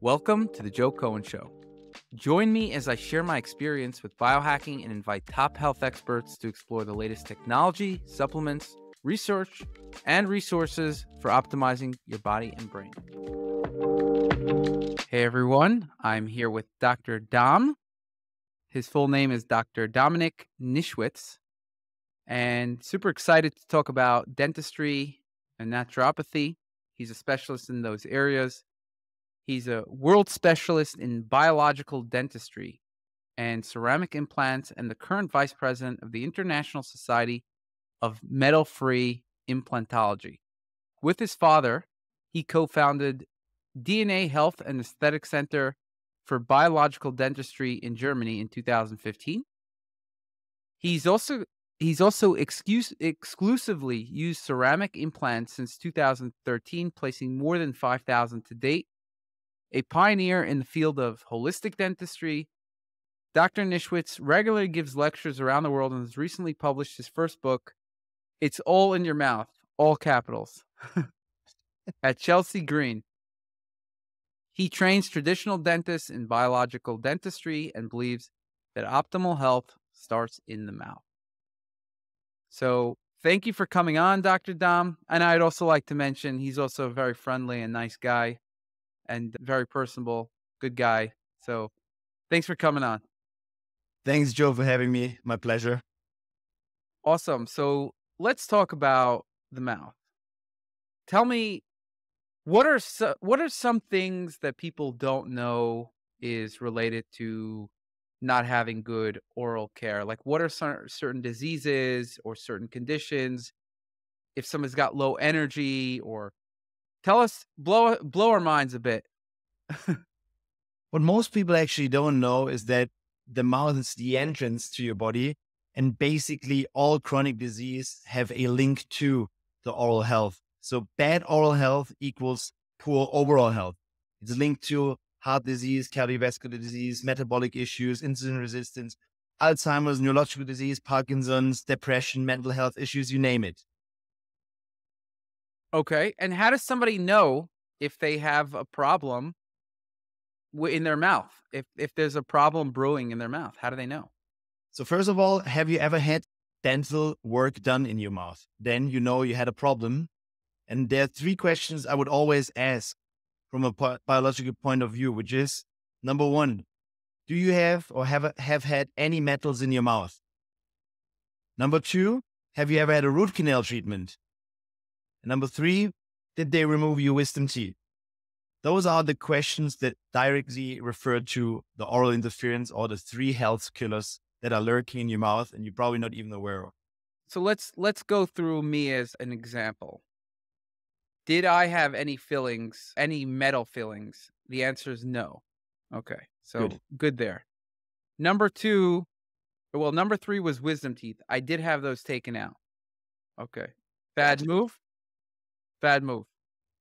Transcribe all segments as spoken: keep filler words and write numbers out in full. Welcome to The Joe Cohen Show. Join me as I share my experience with biohacking and invite top health experts to explore the latest technology, supplements, research, and resources for optimizing your body and brain. Hey everyone, I'm here with Doctor Dom. His full name is Doctor Dominik Nischwitz, and super excited to talk about dentistry and naturopathy. He's a specialist in those areas. He's a world specialist in biological dentistry and ceramic implants and the current vice president of the International Society of Metal-Free Implantology. With his father, he co-founded D N A Health and Aesthetic Center for Biological Dentistry in Germany in two thousand fifteen. He's also he's also excuse, exclusively used ceramic implants since two thousand thirteen, placing more than five thousand to date. A pioneer in the field of holistic dentistry, Doctor Nischwitz regularly gives lectures around the world and has recently published his first book, It's All in Your Mouth, all capitals, at Chelsea Green. He trains traditional dentists in biological dentistry and believes that optimal health starts in the mouth. So thank you for coming on, Doctor Dom. And I'd also like to mention he's also a very friendly and nice guy, and very personable, good guy. So thanks for coming on. Thanks, Joe, for having me. My pleasure. Awesome. So let's talk about the mouth. Tell me, what are, so, what are some things that people don't know is related to not having good oral care? Like, what are some, certain diseases or certain conditions? If someone's got low energy or Tell us, blow, blow our minds a bit. What most people actually don't know is that the mouth is the entrance to your body. And basically all chronic disease have a link to the oral health. So bad oral health equals poor overall health. It's linked to heart disease, cardiovascular disease, metabolic issues, insulin resistance, Alzheimer's, neurological disease, Parkinson's, depression, mental health issues, you name it. Okay. And how does somebody know if they have a problem in their mouth? If if there's a problem brewing in their mouth, how do they know? So first of all, have you ever had dental work done in your mouth? Then you know you had a problem. And there are three questions I would always ask from a biological point of view, which is, number one, do you have or have, have had any metals in your mouth? Number two, have you ever had a root canal treatment? Number three, did they remove your wisdom teeth? Those are the questions that directly refer to the oral interference or the three health killers that are lurking in your mouth and you're probably not even aware of. So let's let's go through me as an example. Did I have any fillings, any metal fillings? The answer is no. Okay, so good, good there. Number two, well, number three was wisdom teeth. I did have those taken out. Okay, bad move. Bad move.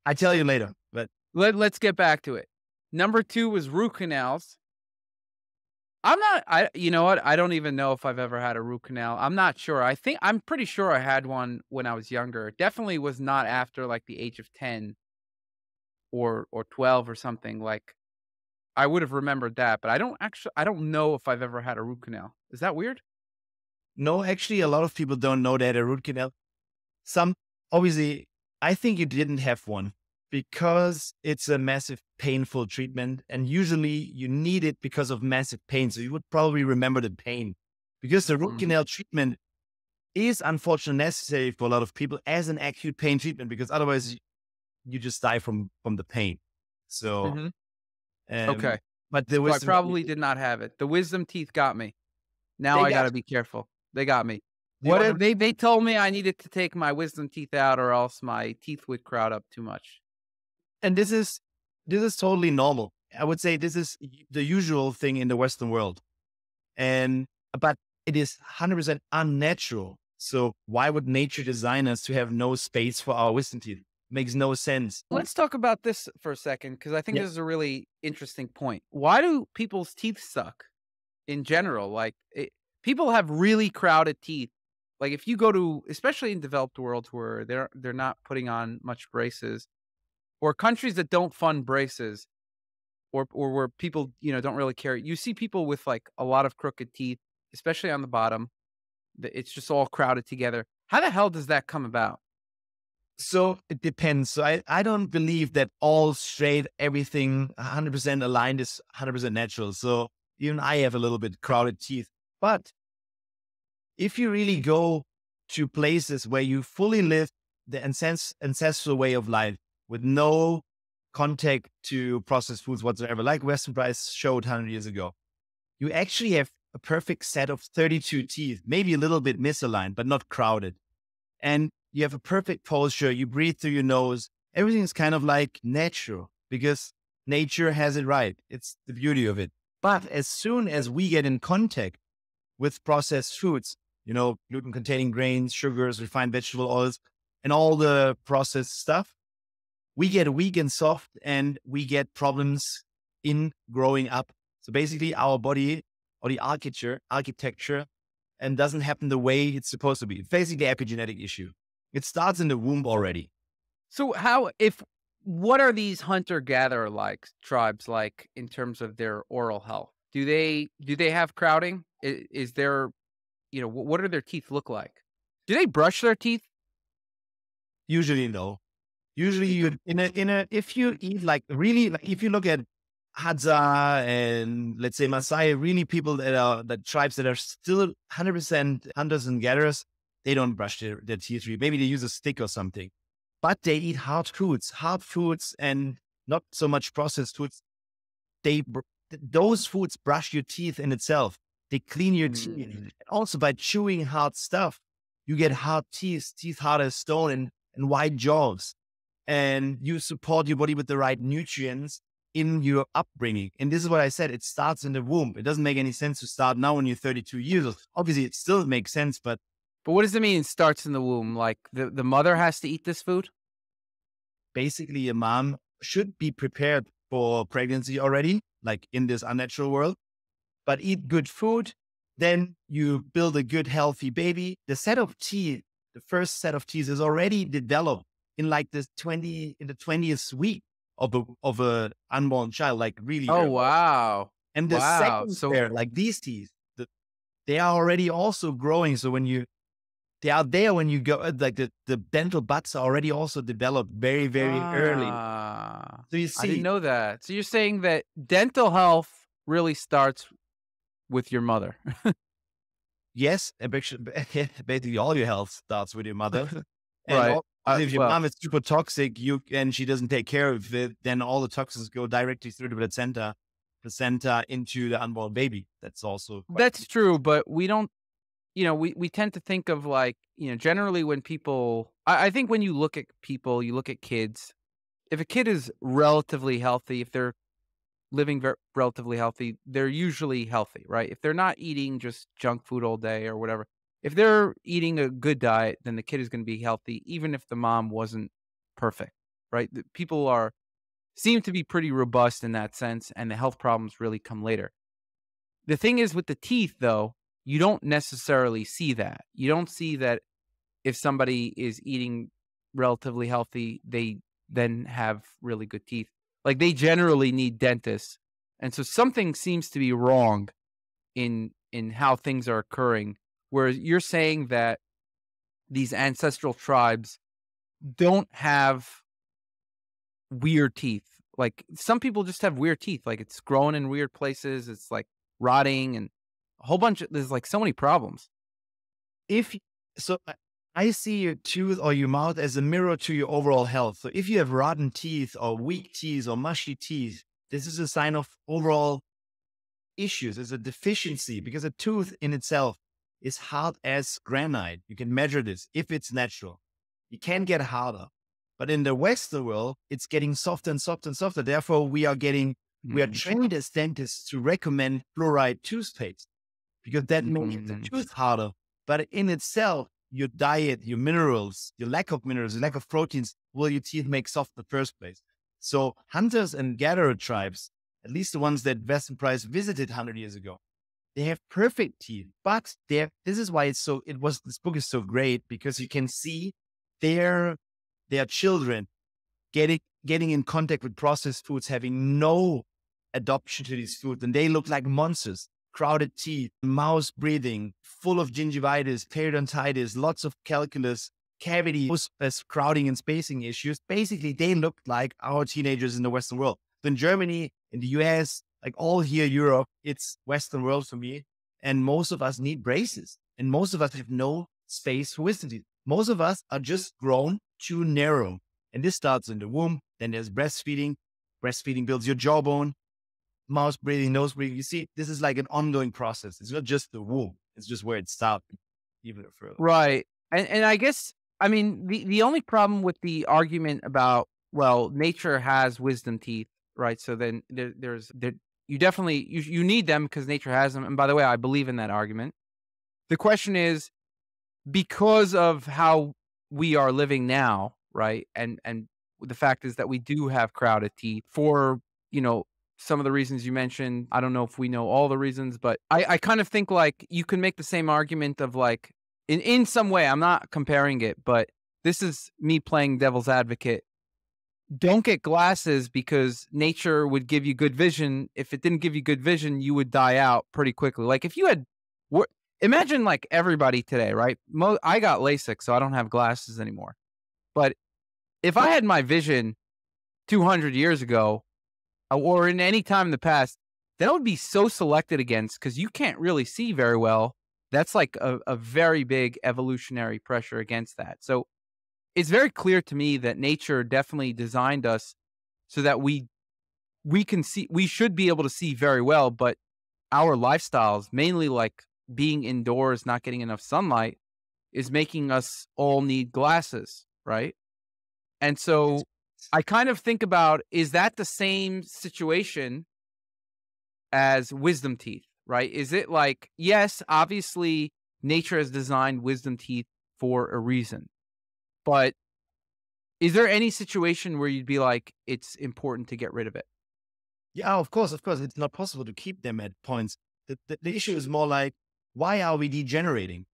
I tell you later, but Let, let's get back to it. Number two was root canals. I'm not, I, you know what? I don't even know if I've ever had a root canal. I'm not sure. I think, I'm pretty sure I had one when I was younger. It definitely was not after like the age of ten or, or twelve or something. Like I would have remembered that, but I don't actually, I don't know if I've ever had a root canal. Is that weird? No, actually a lot of people don't know that a root canal. Some, obviously, I think you didn't have one because it's a massive painful treatment and usually you need it because of massive pain. So you would probably remember the pain because the root canal treatment is unfortunately necessary for a lot of people as an acute pain treatment because otherwise you just die from, from the pain. So, mm-hmm. um, okay. But the wisdom, so I probably did not have it. The wisdom teeth got me. Now I got to be careful. They got me. What if they, they told me I needed to take my wisdom teeth out or else my teeth would crowd up too much. And this is, this is totally normal. I would say this is the usual thing in the Western world. And, but it is one hundred percent unnatural. So why would nature design us to have no space for our wisdom teeth? Makes no sense. Let's talk about this for a second because I think yeah. this is a really interesting point. Why do people's teeth suck in general? Like it, people have really crowded teeth. Like if you go to, especially in developed worlds where they're, they're not putting on much braces or countries that don't fund braces, or or where people, you know, don't really care. You see people with like a lot of crooked teeth, especially on the bottom. It's just all crowded together. How the hell does that come about? So it depends. So I, I don't believe that all straight, everything one hundred percent aligned is one hundred percent natural. So even I have a little bit crowded teeth. But if you really go to places where you fully live the ancest- ancestral way of life with no contact to processed foods whatsoever, like Weston Price showed one hundred years ago, you actually have a perfect set of thirty-two teeth, maybe a little bit misaligned, but not crowded. And you have a perfect posture. You breathe through your nose. Everything is kind of like natural because nature has it right. It's the beauty of it. But as soon as we get in contact with processed foods, you know, gluten-containing grains, sugars, refined vegetable oils, and all the processed stuff, we get weak and soft and we get problems in growing up. So basically our body or the architecture, architecture and doesn't happen the way it's supposed to be. It's basically an epigenetic issue. It starts in the womb already. So how, if, what are these hunter-gatherer like tribes like in terms of their oral health? Do they, do they have crowding? Is, is there, you know, what do their teeth look like? Do they brush their teeth? Usually no. Usually you, in a, in a, if you eat like really, like if you look at Hadza and let's say Maasai, really people that are, the tribes that are still one hundred percent hunters and gatherers, they don't brush their, their teeth. Maybe they use a stick or something, but they eat hard foods, hard foods and not so much processed foods. They, those foods brush your teeth in itself. They clean your teeth. And also by chewing hard stuff, you get hard teeth, teeth hard as stone and, and wide jaws. And you support your body with the right nutrients in your upbringing. And this is what I said, it starts in the womb. It doesn't make any sense to start now when you're thirty-two years old. Obviously it still makes sense, but. But what does it mean it starts in the womb? Like the, the mother has to eat this food? Basically a mom should be prepared for pregnancy already, like in this unnatural world, but eat good food. Then you build a good, healthy baby. The set of teeth, the first set of teeth is already developed in like this twenty, in the twentieth week of a, of a unborn child, like really. Oh, early. Wow. And the wow. second so, pair, like these teeth, the, they are already also growing. So when you, they are there when you go, like the, the dental buds are already also developed very, very ah, early. So you see. I didn't know that. So you're saying that dental health really starts with your mother. Yes. Basically all your health starts with your mother. Right. And Uh, if your well, mom is super toxic, you and she doesn't take care of it, then all the toxins go directly through the placenta, placenta into the unborn baby. That's also that's easy. True, but we don't, you know, we we tend to think of like, you know, generally when people, I, I think when you look at people, you look at kids. If a kid is relatively healthy, if they're living very, relatively healthy, they're usually healthy, right? If they're not eating just junk food all day or whatever. If they're eating a good diet, then the kid is going to be healthy, even if the mom wasn't perfect, right? The people are, seem to be pretty robust in that sense, and the health problems really come later. The thing is with the teeth, though, you don't necessarily see that. You don't see that if somebody is eating relatively healthy, they then have really good teeth. Like they generally need dentists. And so something seems to be wrong in, in how things are occurring. Where you're saying that these ancestral tribes don't have weird teeth. Like some people just have weird teeth. Like it's growing in weird places. It's like rotting and a whole bunch of, there's like so many problems. If, so I see your tooth or your mouth as a mirror to your overall health. So if you have rotten teeth or weak teeth or mushy teeth, this is a sign of overall issues. It's a deficiency because a tooth in itself is hard as granite. You can measure this if it's natural. It can get harder. But in the Western world, it's getting softer and softer and softer. Therefore, we are getting, mm-hmm. we are trained as dentists to recommend fluoride toothpaste because that makes mm-hmm. the tooth harder. But in itself, your diet, your minerals, your lack of minerals, your lack of proteins, will your teeth make soft in the first place. So hunters and gatherer tribes, at least the ones that Weston Price visited one hundred years ago, they have perfect teeth, but they're, this is why it's so, it was, this book is so great because you can see their, their children getting, getting in contact with processed foods, having no adoption to these foods, and they look like monsters. Crowded teeth, mouse breathing, full of gingivitis, periodontitis, lots of calculus, cavity, crowding and spacing issues. Basically, they looked like our teenagers in the Western world. So in Germany, in the U S, like all here, Europe, it's Western world for me. And most of us need braces. And most of us have no space for wisdom teeth. Most of us are just grown too narrow. And this starts in the womb. Then there's breastfeeding. Breastfeeding builds your jawbone, mouth breathing, nose breathing. You see, this is like an ongoing process. It's not just the womb. It's just where it stopped even further. Right. And, and I guess, I mean, the, the only problem with the argument about, well, nature has wisdom teeth, right? So then there, there's, there, you definitely, you, you need them because nature has them. And by the way, I believe in that argument. The question is, because of how we are living now, right? And, and the fact is that we do have crowded teeth for, you know, some of the reasons you mentioned. I don't know if we know all the reasons, but I, I kind of think like you can make the same argument of like, in, in some way, I'm not comparing it, but this is me playing devil's advocate. Don't get glasses because nature would give you good vision. If it didn't give you good vision, you would die out pretty quickly. Like if you had, imagine like everybody today, right? Mo I got LASIK, so I don't have glasses anymore. But if I had my vision two hundred years ago or in any time in the past, that would be so selected against because you can't really see very well. That's like a, a very big evolutionary pressure against that. So it's very clear to me that nature definitely designed us so that we we can see, we should be able to see very well, but our lifestyles, mainly like being indoors, not getting enough sunlight, is making us all need glasses, right? And so I kind of think about, is that the same situation as wisdom teeth, right? Is it like, yes, obviously nature has designed wisdom teeth for a reason, but is there any situation where you'd be like, it's important to get rid of it? Yeah, of course, of course. It's not possible to keep them at points. The, the, the issue is more like, why are we degenerating?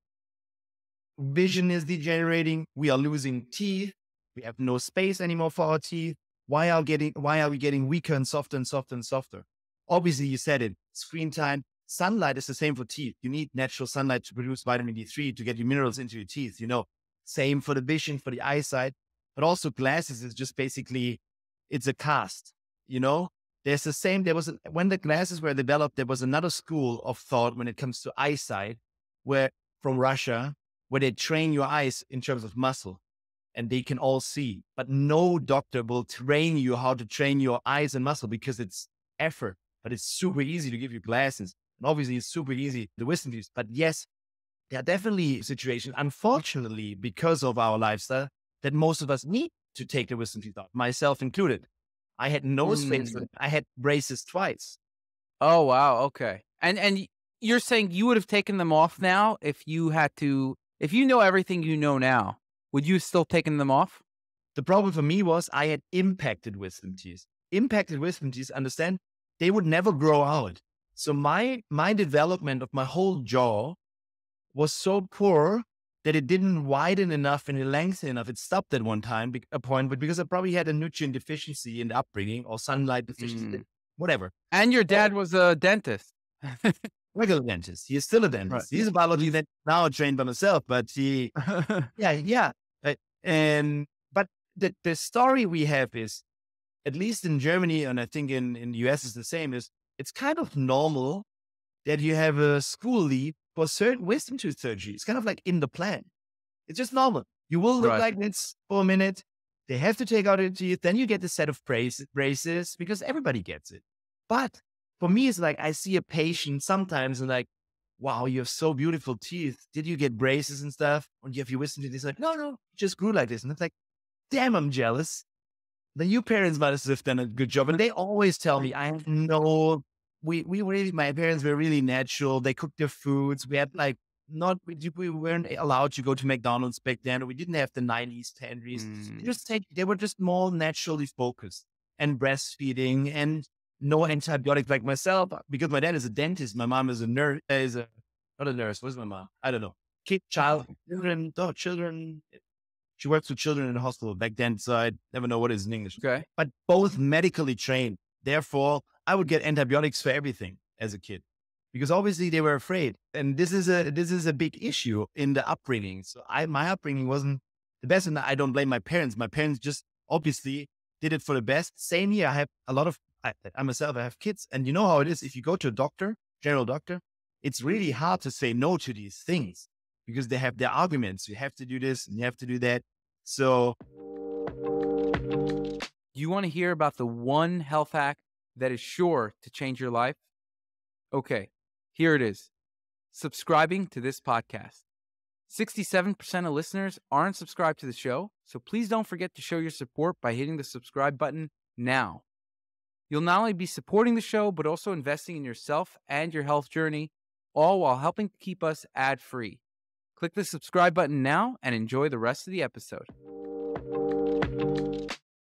Vision is degenerating. We are losing teeth. We have no space anymore for our teeth. Why are getting, why are we getting weaker and softer and softer and softer? Obviously, you said it, screen time. Sunlight is the same for teeth. You need natural sunlight to produce vitamin D three to get your minerals into your teeth. You know, same for the vision, for the eyesight, but also glasses is just basically, it's a cast, you know? There's the same, there was, a, when the glasses were developed, there was another school of thought when it comes to eyesight, where from Russia, where they train your eyes in terms of muscle and they can all see, but no doctor will train you how to train your eyes and muscle because it's effort, but it's super easy to give you glasses. And obviously it's super easy to wisdom teeth, but yes, there are definitely situations, unfortunately, because of our lifestyle that most of us need to take the wisdom teeth out, myself included. I had no space. Mm. I had braces twice. Oh, wow. Okay. And and you're saying you would have taken them off now if you had to, if you know everything you know now, would you still taken them off? The problem for me was I had impacted wisdom teeth. Impacted wisdom teeth, understand, they would never grow out. So my, my development of my whole jaw was so poor that it didn't widen enough and it lengthened enough. It stopped at one time, a point, but because I probably had a nutrient deficiency in the upbringing or sunlight deficiency, mm. whatever. And your dad was a dentist. Regular dentist. He's still a dentist. Right. He's a biology dentist now, trained by myself, but he, yeah, yeah. Right. And, but the, the story we have is, at least in Germany, and I think in, in the U S is the same, is it's kind of normal that you have a school leave for certain wisdom tooth surgery. It's kind of like in the plan. It's just normal. You will look right. like this for a minute. They have to take out your teeth. Then you get the set of braces because everybody gets it. But for me, it's like I see a patient sometimes and like, wow, you have so beautiful teeth. Did you get braces and stuff? And you have your wisdom teeth. It's like, no, no, it just grew like this. And it's like, damn, I'm jealous. Then your parents might have done a good job. And they always tell me, I have no... We, we really, my parents were really natural. They cooked their foods. We had like, not, we, we weren't allowed to go to McDonald's back then. We didn't have the nineties, tendries. Mm. They just take, they were just more naturally focused and breastfeeding and no antibiotics like myself. Because my dad is a dentist. My mom is a nurse, is a, not a nurse. Where's my mom? I don't know. Kid, child, children, oh, children. She works with children in the hospital back then. So I never know what it is in English. Okay. But both medically trained. Therefore, I would get antibiotics for everything as a kid, because obviously they were afraid. And this is a, this is a big issue in the upbringing. So I, my upbringing wasn't the best, and I don't blame my parents. My parents just obviously did it for the best. Same here. I have a lot of, I, I myself, I have kids, and you know how it is. If you go to a doctor, general doctor, it's really hard to say no to these things because they have their arguments. You have to do this and you have to do that. So you want to hear about the one health hack that is sure to change your life? Okay, here it is. Subscribing to this podcast. sixty-seven percent of listeners aren't subscribed to the show, so please don't forget to show your support by hitting the subscribe button now. You'll not only be supporting the show, but also investing in yourself and your health journey, all while helping to keep us ad-free. Click the subscribe button now and enjoy the rest of the episode.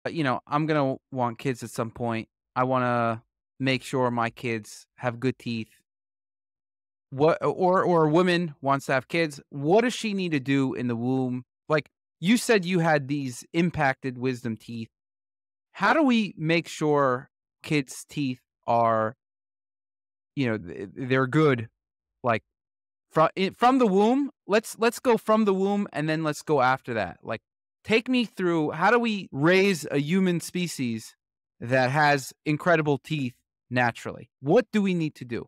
You know, I'm going to want kids at some point. I want to make sure my kids have good teeth. What, or, or a woman wants to have kids. What does she need to do in the womb? Like you said, you had these impacted wisdom teeth. How do we make sure kids' teeth are, you know, they're good? Like from, from the womb, let's, let's go from the womb and then let's go after that. Like, take me through, how do we raise a human species that has incredible teeth naturally? What do we need to do?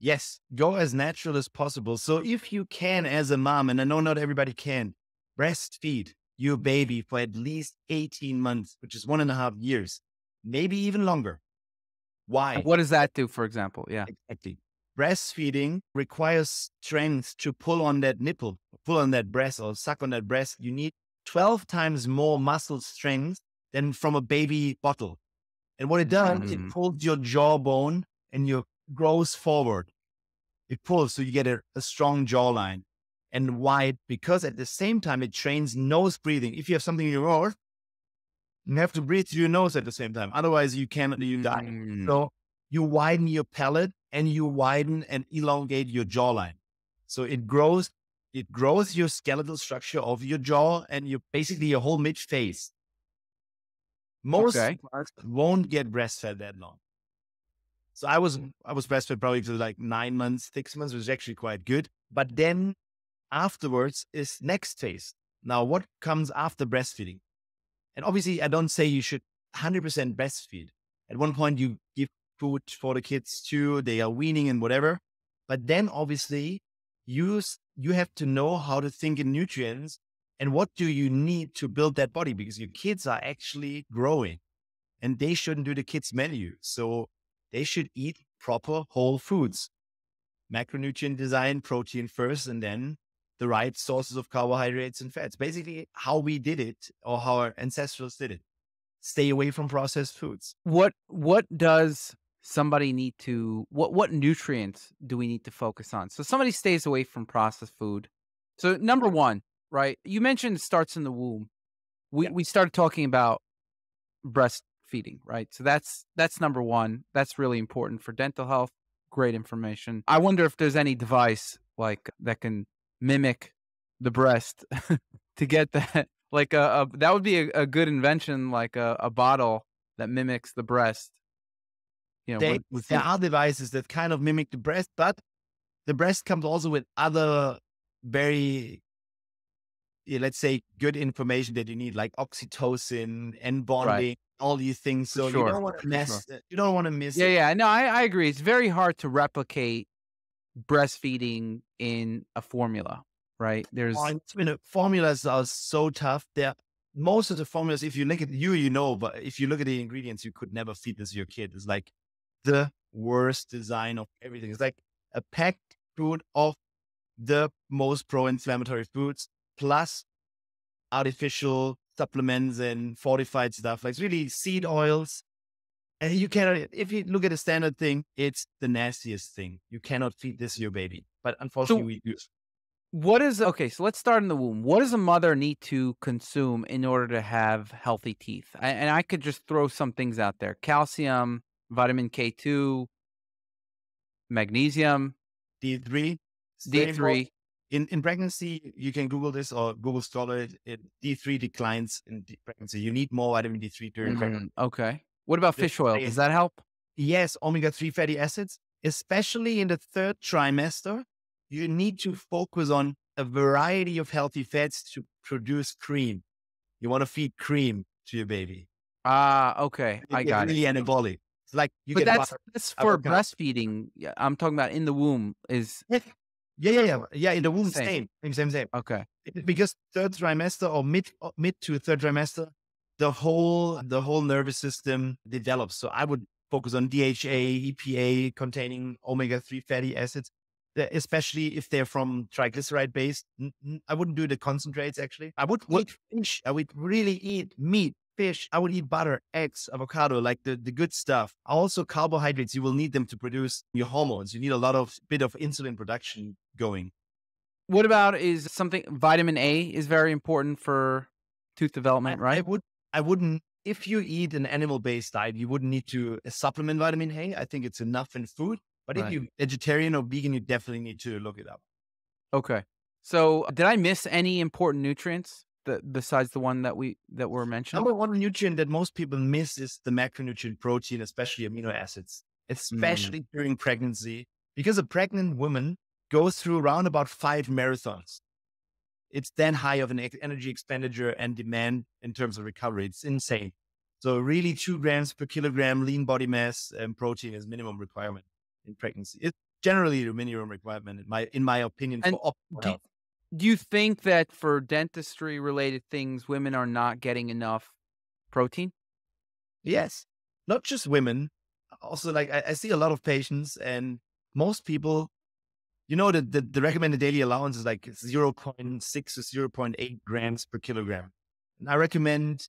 Yes, go as natural as possible. So if you can, as a mom, and I know not everybody can, breastfeed your baby for at least eighteen months, which is one and a half years, maybe even longer. Why? What does that do, for example? Yeah, exactly. Breastfeeding requires strength to pull on that nipple, pull on that breast or suck on that breast. You need twelve times more muscle strength than from a baby bottle. And what it does, mm. it pulls your jawbone and your grows forward. It pulls, so you get a, a strong jawline. And why? Because at the same time, it trains nose breathing. If you have something in your mouth, you have to breathe through your nose at the same time. Otherwise, you cannot, you die. Mm. So you widen your palate, and you widen and elongate your jawline. So it grows, it grows your skeletal structure of your jaw and your, basically your whole mid-face. Most okay. parts won't get breastfed that long. So I was, I was breastfed probably for like nine months, six months, which is actually quite good. But then afterwards is next phase. Now, what comes after breastfeeding? And obviously I don't say you should one hundred percent breastfeed. At one point you give food for the kids too, they are weaning and whatever. But then obviously you, you have to know how to think in nutrients and what do you need to build that body, because your kids are actually growing and they shouldn't do the kids menu. So they should eat proper whole foods, macronutrient design, protein first, and then the right sources of carbohydrates and fats. Basically how we did it or how our ancestors did it. Stay away from processed foods. What, what does somebody need to, what, what nutrients do we need to focus on? So somebody stays away from processed food. So number one, right? You mentioned it starts in the womb. We, yeah. we started talking about breastfeeding, right? So that's, that's number one. That's really important for dental health. Great information. I wonder if there's any device like that can mimic the breast to get that. Like a, a, that would be a, a good invention, like a, a bottle that mimics the breast. You know, they, with, there are devices that kind of mimic the breast, but the breast comes also with other very, yeah, let's say, good information that you need, like oxytocin and bonding, right. all these things. So sure. you don't want to miss. Sure. You don't want to miss. Yeah, it. yeah. No, I, I agree. It's very hard to replicate breastfeeding in a formula, right? There's oh, you know, formulas are so tough. They're, most of the formulas, if you look at you, you know, but if you look at the ingredients, you could never feed this to your kid. It's like the worst design of everything. It's like a packed food of the most pro-inflammatory foods, plus artificial supplements and fortified stuff, like really seed oils. And you cannot, if you look at a standard thing, it's the nastiest thing. You cannot feed this to your baby, but unfortunately so, we do. What is, okay, so let's start in the womb. What does a mother need to consume in order to have healthy teeth? I, and I could just throw some things out there. Calcium, vitamin K two, magnesium. D three. D three. In, in pregnancy, you can Google this or Google Scholar. It, D three declines in pregnancy. You need more vitamin D three during mm-hmm. pregnancy. Okay. What about fish oil? Does that help? Yes, omega three fatty acids, especially in the third trimester, you need to focus on a variety of healthy fats to produce cream. You want to feed cream to your baby. Ah, uh, okay. It, I got really it. Really anabolic. It's like you but get that's, that's for avocado. Breastfeeding. I'm talking about in the womb is... Yeah, yeah, yeah. Yeah, in the womb, same. Same, same, same. same. Okay. It, because third trimester or mid, mid to third trimester, the whole, the whole nervous system develops. So I would focus on D H A, E P A containing omega three fatty acids, especially if they're from triglyceride based. I wouldn't do the concentrates actually. I would eat fish. I would really eat meat, fish. I would eat butter, eggs, avocado, like the, the good stuff. Also carbohydrates, you will need them to produce your hormones. You need a lot of bit of insulin production going. What about is something, vitamin A is very important for tooth development, right? I would, I wouldn't. If you eat an animal-based diet, you wouldn't need to supplement vitamin A. I think it's enough in food. But right. If you're vegetarian or vegan, you definitely need to look it up. Okay. So did I miss any important nutrients that, besides the one that, we, that we're mentioning? Number one nutrient that most people miss is the macronutrient protein, especially amino acids, especially mm. during pregnancy. Because a pregnant woman goes through around about five marathons. It's then high of an energy expenditure and demand in terms of recovery. It's insane. So really two grams per kilogram lean body mass and protein is minimum requirement in pregnancy. It's generally the minimum requirement in my, in my opinion. And for do, do you think that for dentistry related things, women are not getting enough protein? Yes. Not just women. Also, like I, I see a lot of patients and most people, you know, the, the, the recommended daily allowance is like zero point six to zero point eight grams per kilogram. And I recommend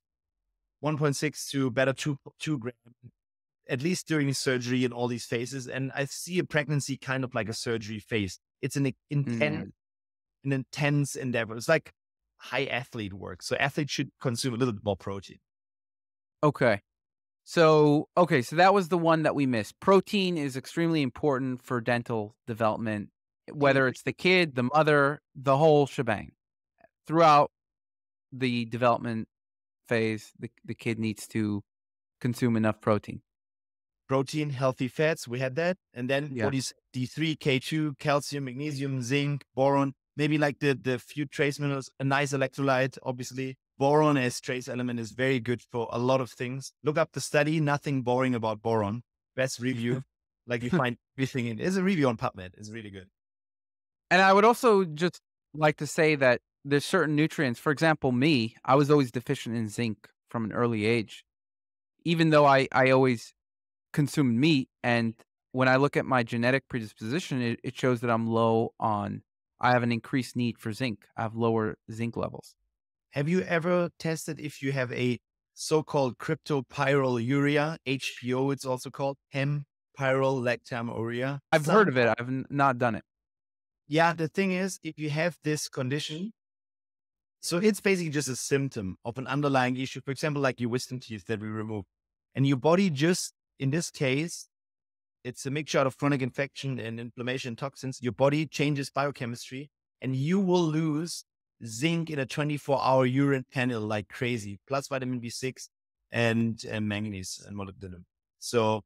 one point six to better two, two grams, at least during surgery and all these phases. And I see a pregnancy kind of like a surgery phase. It's an intense, mm. an intense endeavor. It's like high athlete work. So athletes should consume a little bit more protein. Okay. So, okay. So that was the one that we missed. Protein is extremely important for dental development, whether it's the kid, the mother, the whole shebang. Throughout the development phase, the, the kid needs to consume enough protein. Protein, healthy fats, we had that. And then yeah. D three, K two, calcium, magnesium, zinc, boron, maybe like the, the few trace minerals, a nice electrolyte, obviously. Boron as trace element is very good for a lot of things. Look up the study, nothing boring about boron. Best review. Like you find everything in. There's a review on PubMed. It's really good. And I would also just like to say that there's certain nutrients. For example, me, I was always deficient in zinc from an early age, even though I, I always consumed meat. And when I look at my genetic predisposition, it, it shows that I'm low on, I have an increased need for zinc. I have lower zinc levels. Have you ever tested if you have a so-called cryptopyrroluria, H P O it's also called, hempyrolactamuria? I've Some, heard of it. I've not done it. Yeah, the thing is, if you have this condition, so it's basically just a symptom of an underlying issue. For example, like your wisdom teeth that we remove. And your body just, in this case, it's a mixture of chronic infection and inflammation toxins. Your body changes biochemistry and you will lose zinc in a twenty-four hour urine panel like crazy, plus vitamin B six and, and manganese and molybdenum. So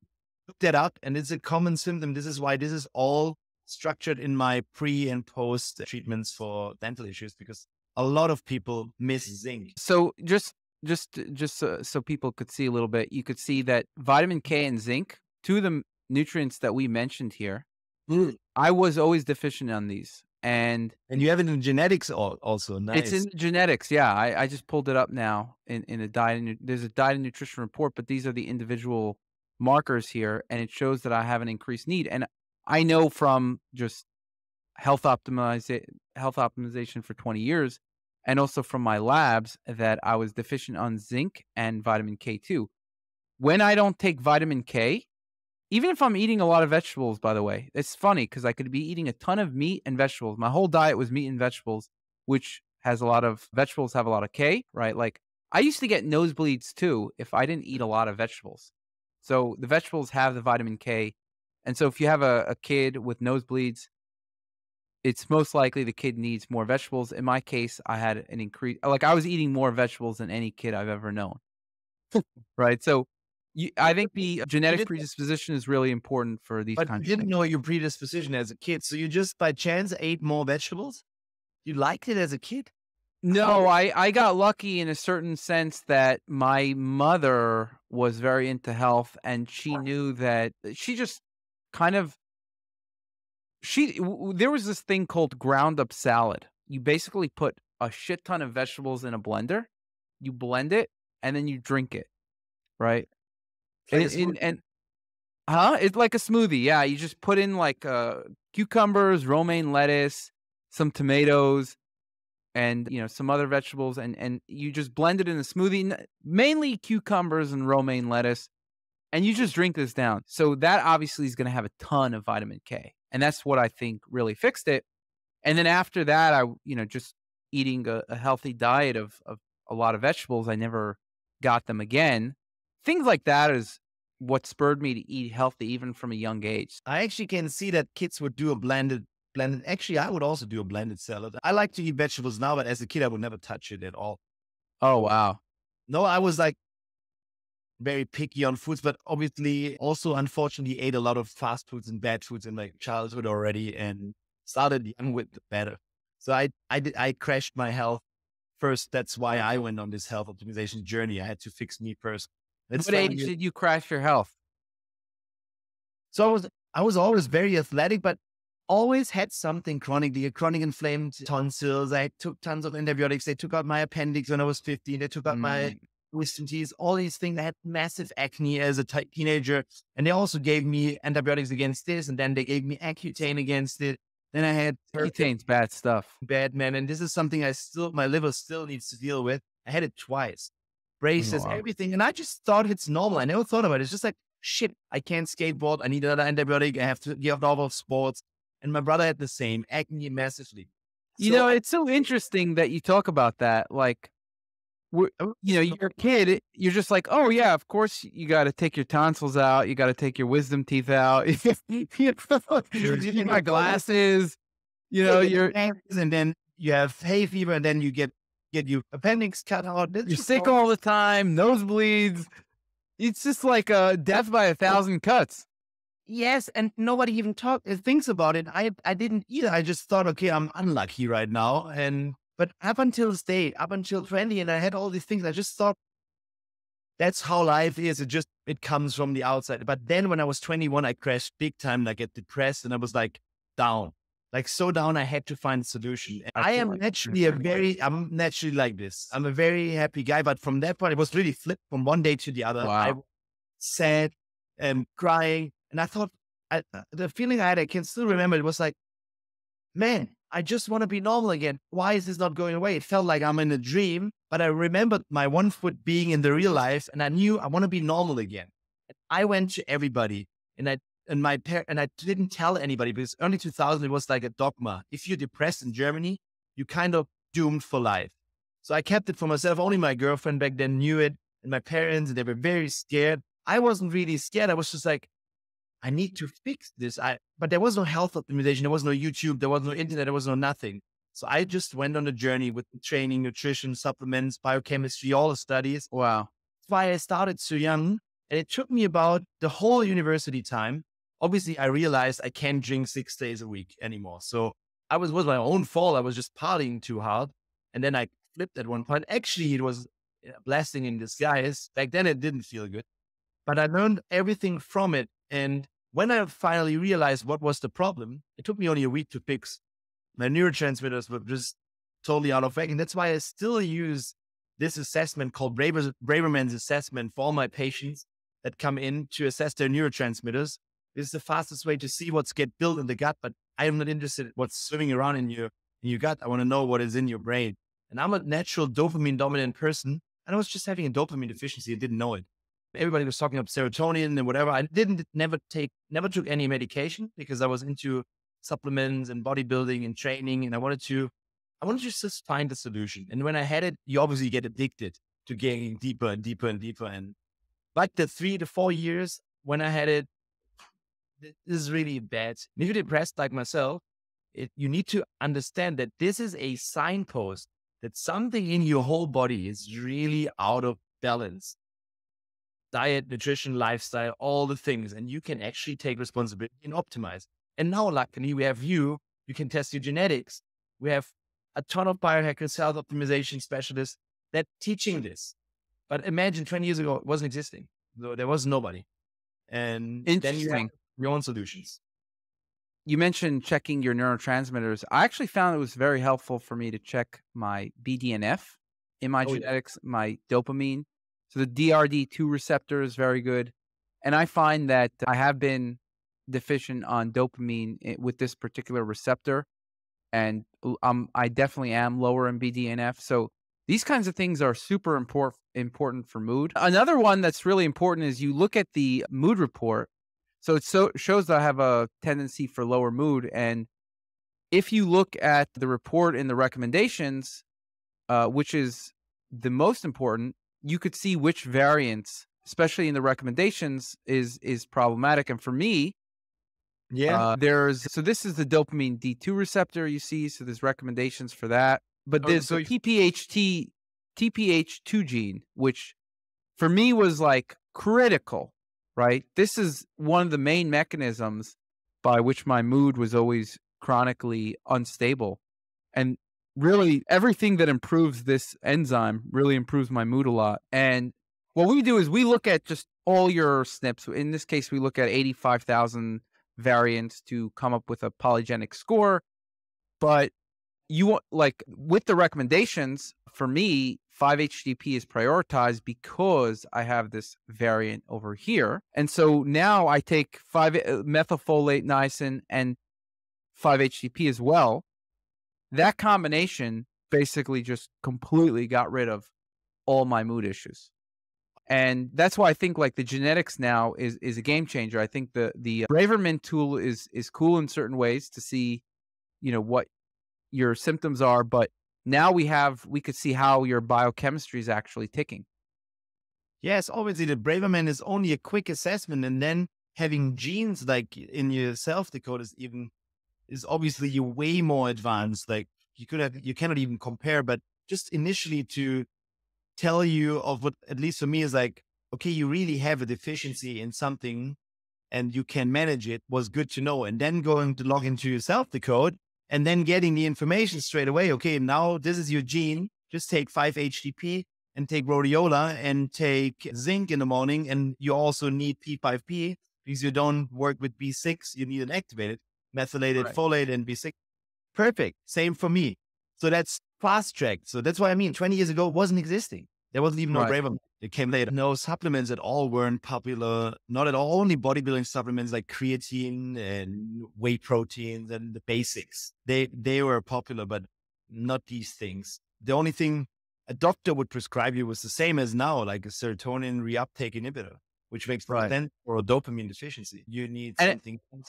look that up. And it's a common symptom. This is why this is all structured in my pre and post treatments for dental issues, because a lot of people miss zinc. So just, just, just so, so people could see a little bit, you could see that vitamin K and zinc, two of the nutrients that we mentioned here, mm. I was always deficient on these. And and you have it in genetics also. Nice. It's in genetics. Yeah. I, I just pulled it up now in, in a diet. And, there's a diet and nutrition report, but these are the individual markers here. And it shows that I have an increased need. And I know from just health optimize health optimization for twenty years and also from my labs that I was deficient on zinc and vitamin K two. When I don't take vitamin K, even if I'm eating a lot of vegetables, by the way, it's funny because I could be eating a ton of meat and vegetables. My whole diet was meat and vegetables, which has a lot of vegetables have a lot of K, right? Like I used to get nosebleeds too if I didn't eat a lot of vegetables. So the vegetables have the vitamin K. And so if you have a, a kid with nosebleeds, it's most likely the kid needs more vegetables. In my case, I had an increase, like I was eating more vegetables than any kid I've ever known, right? So You, I think the genetic predisposition is really important for these kinds of things. But you didn't know your predisposition as a kid. So you just by chance ate more vegetables? You liked it as a kid? No, I, I got lucky in a certain sense that my mother was very into health, and she knew that she just kind of, she, there was this thing called ground up salad. You basically put a shit ton of vegetables in a blender, you blend it, and then you drink it, right? Like and, and, and huh? It's like a smoothie. Yeah. You just put in like uh, cucumbers, romaine lettuce, some tomatoes, and, you know, some other vegetables. And, and you just blend it in a smoothie, mainly cucumbers and romaine lettuce. And you just drink this down. So that obviously is going to have a ton of vitamin K. And that's what I think really fixed it. And then after that, I, you know, just eating a, a healthy diet of, of a lot of vegetables, I never got them again. Things like that is what spurred me to eat healthy, even from a young age. I actually can see that kids would do a blended, blended. Actually, I would also do a blended salad. I like to eat vegetables now, but as a kid, I would never touch it at all. Oh, wow. No, I was like very picky on foods, but obviously also, unfortunately, ate a lot of fast foods and bad foods in my childhood already and started young with the better. So I, I, did, I crashed my health first. That's why I went on this health optimization journey. I had to fix me first. It's what age did you crash your health? So I was, I was always very athletic, but always had something chronically, a chronic inflamed tonsils. I took tons of antibiotics. They took out my appendix when I was fifteen. They took out mm. my wisdom teeth, all these things. I had massive acne as a t teenager. And they also gave me antibiotics against this. And then they gave me Accutane against it. Then I had Accutane's bad stuff. Bad, man. And this is something I still, my liver still needs to deal with. I had it twice. Braces, wow. Everything. And I just thought it's normal. I never thought about it. It's just like, shit, I can't skateboard. I need another antibiotic. I have to give up all of sports. And my brother had the same acne massively. You so, know, it's so interesting that you talk about that. Like, we're, you know, you're a kid. You're just like, oh, yeah, of course you got to take your tonsils out. You got to take your wisdom teeth out. You need my glasses. You know, you're. And then you have hay fever, and then you get. Get your appendix cut out. It's You're sick all the time. Nosebleeds. It's just like a death by a thousand cuts. Yes, and nobody even talk thinks about it. I I didn't either. I just thought, okay, I'm unlucky right now. And but up until this day, up until twenty, and I had all these things. I just thought that's how life is. It just it comes from the outside. But then when I was twenty-one, I crashed big time. I get depressed, and I was like down. Like so down, I had to find a solution. And I am naturally a very, I'm naturally like this. I'm a very happy guy. But from that point, it was really flipped from one day to the other. Wow. I was sad and crying. And I thought, I, the feeling I had, I can still remember, it was like, man, I just want to be normal again. Why is this not going away? It felt like I'm in a dream, but I remembered my one foot being in the real life. And I knew I want to be normal again. And I went to everybody and I And my parents, and I didn't tell anybody because early two thousand, it was like a dogma. If you're depressed in Germany, you're kind of doomed for life. So I kept it for myself. Only my girlfriend back then knew it. And my parents, and they were very scared. I wasn't really scared. I was just like, I need to fix this. I, but there was no health optimization. There was no YouTube. There was no internet. There was no nothing. So I just went on a journey with training, nutrition, supplements, biochemistry, all the studies. Wow. That's why I started so young. And it took me about the whole university time. Obviously, I realized I can't drink six days a week anymore. So I was, was my own fault. I was just partying too hard. And then I flipped at one point. Actually, it was a blessing in disguise. Back then, it didn't feel good. But I learned everything from it. And when I finally realized what was the problem, it took me only a week to fix. My neurotransmitters were just totally out of whack. And that's why I still use this assessment called Braver, Braverman's assessment for all my patients that come in to assess their neurotransmitters. This is the fastest way to see what's get built in the gut, but I am not interested in what's swimming around in your, in your gut. I want to know what is in your brain. And I'm a natural dopamine dominant person. And I was just having a dopamine deficiency. I didn't know it. Everybody was talking about serotonin and whatever. I didn't, never take, never took any medication because I was into supplements and bodybuilding and training. And I wanted to, I wanted to just find a solution. And when I had it, you obviously get addicted to getting deeper and deeper and deeper. And like the three to four years when I had it, this is really bad. If you're depressed like myself, it, you need to understand that this is a signpost that something in your whole body is really out of balance. diet, nutrition, lifestyle, all the things. And you can actually take responsibility and optimize. And now luckily we have you, you can test your genetics. We have a ton of biohackers, health optimization specialists that teaching this. But imagine twenty years ago, it wasn't existing. So there was nobody. And then you have your own solutions. You mentioned checking your neurotransmitters. I actually found it was very helpful for me to check my B D N F in my oh, genetics, yeah. my dopamine. So the D R D two receptor is very good. And I find that I have been deficient on dopamine with this particular receptor. And um, I definitely am lower in B D N F. So these kinds of things are super impor- important for mood. Another one that's really important is you look at the mood report. So it so shows that I have a tendency for lower mood. And if you look at the report and the recommendations, uh, which is the most important, you could see which variance, especially in the recommendations, is is problematic. And for me, yeah, uh, there's so this is the dopamine D two receptor you see. So there's recommendations for that. But there's oh, so the T P H T, T P H two gene, which for me was like critical, right? This is one of the main mechanisms by which my mood was always chronically unstable. And really everything that improves this enzyme really improves my mood a lot. And what we do is we look at just all your S N Ps. In this case, we look at eighty-five thousand variants to come up with a polygenic score. But you want, like with the recommendations, for me, five H T P is prioritized because I have this variant over here. And so now I take five methylfolate niacin and five H T P as well. That combination basically just completely got rid of all my mood issues. And that's why I think like the genetics now is is a game changer. I think the the Braverman tool is is cool in certain ways to see, you know, what your symptoms are, but now we have, we could see how your biochemistry is actually ticking. Yes, obviously the Braverman is only a quick assessment, and then having genes like in your self-decode is even, is obviously you way more advanced. Like you could have, you cannot even compare, but just initially to tell you of what, at least for me is like, okay, you really have a deficiency in something and you can manage it was good to know. And then going to log into your self-decode and then getting the information straight away. Okay, now this is your gene. Just take five H T P and take rhodiola and take zinc in the morning. And you also need P five P because you don't work with B six. You need an activated methylated right. folate and B six. Perfect. Same for me. So that's fast tracked. So that's what I mean. twenty years ago, it wasn't existing. There wasn't even right. no Braverman. It came later. No supplements at all weren't popular. Not at all. Only bodybuilding supplements like creatine and whey proteins and the basics. They they were popular, but not these things. The only thing a doctor would prescribe you was the same as now, like a serotonin reuptake inhibitor, which makes right. sense for a dopamine deficiency. You need and something. It,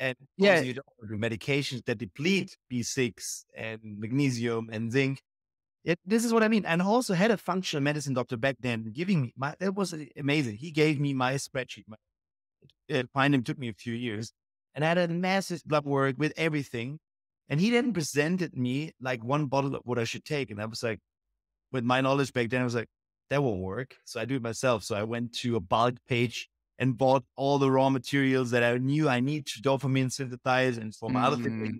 and yeah, you don't do medications that deplete B six and magnesium and zinc. It, this is what I mean. And I also had a functional medicine doctor back then giving me my, that was amazing. He gave me my spreadsheet. My, uh, finding took me a few years and I had a massive blood work with everything. And he then presented me like one bottle of what I should take. And I was like, with my knowledge back then, I was like, that won't work. So I do it myself. So I went to a bulk page and bought all the raw materials that I knew I need to dopamine synthesize. And for my mm. other thing,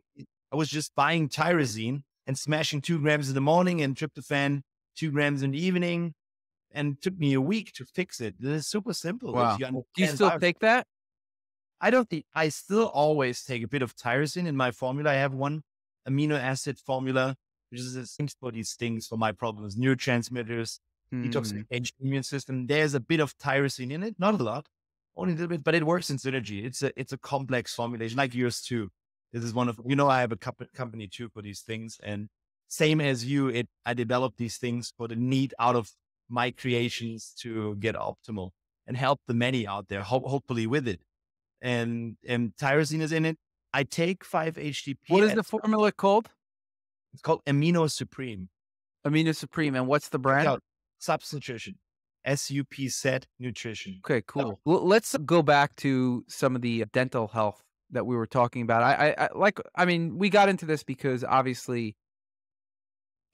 I was just buying tyrosine and smashing two grams in the morning and tryptophan two grams in the evening. And it took me a week to fix it. This is super simple. Wow. You, Do you still take that? I don't think, I still always take a bit of tyrosine in my formula. I have one amino acid formula, which is a thing for these things, for my problems, neurotransmitters, mm. detoxification, immune system. There's a bit of tyrosine in it. Not a lot, only a little bit, but it works in synergy. It's a, it's a complex formulation like yours too. This is one of, you know, I have a company too for these things. And same as you, it, I developed these things for the need out of my creations to get optimal and help the many out there, ho hopefully with it. And, and tyrosine is in it. I take five H T P. What is the formula called? It's called Amino Supreme. Amino Supreme. And what's the brand? S U P nutrition. S U P set nutrition. Okay, cool. So, let's go back to some of the dental health that we were talking about. I, I, I like, I mean, we got into this because obviously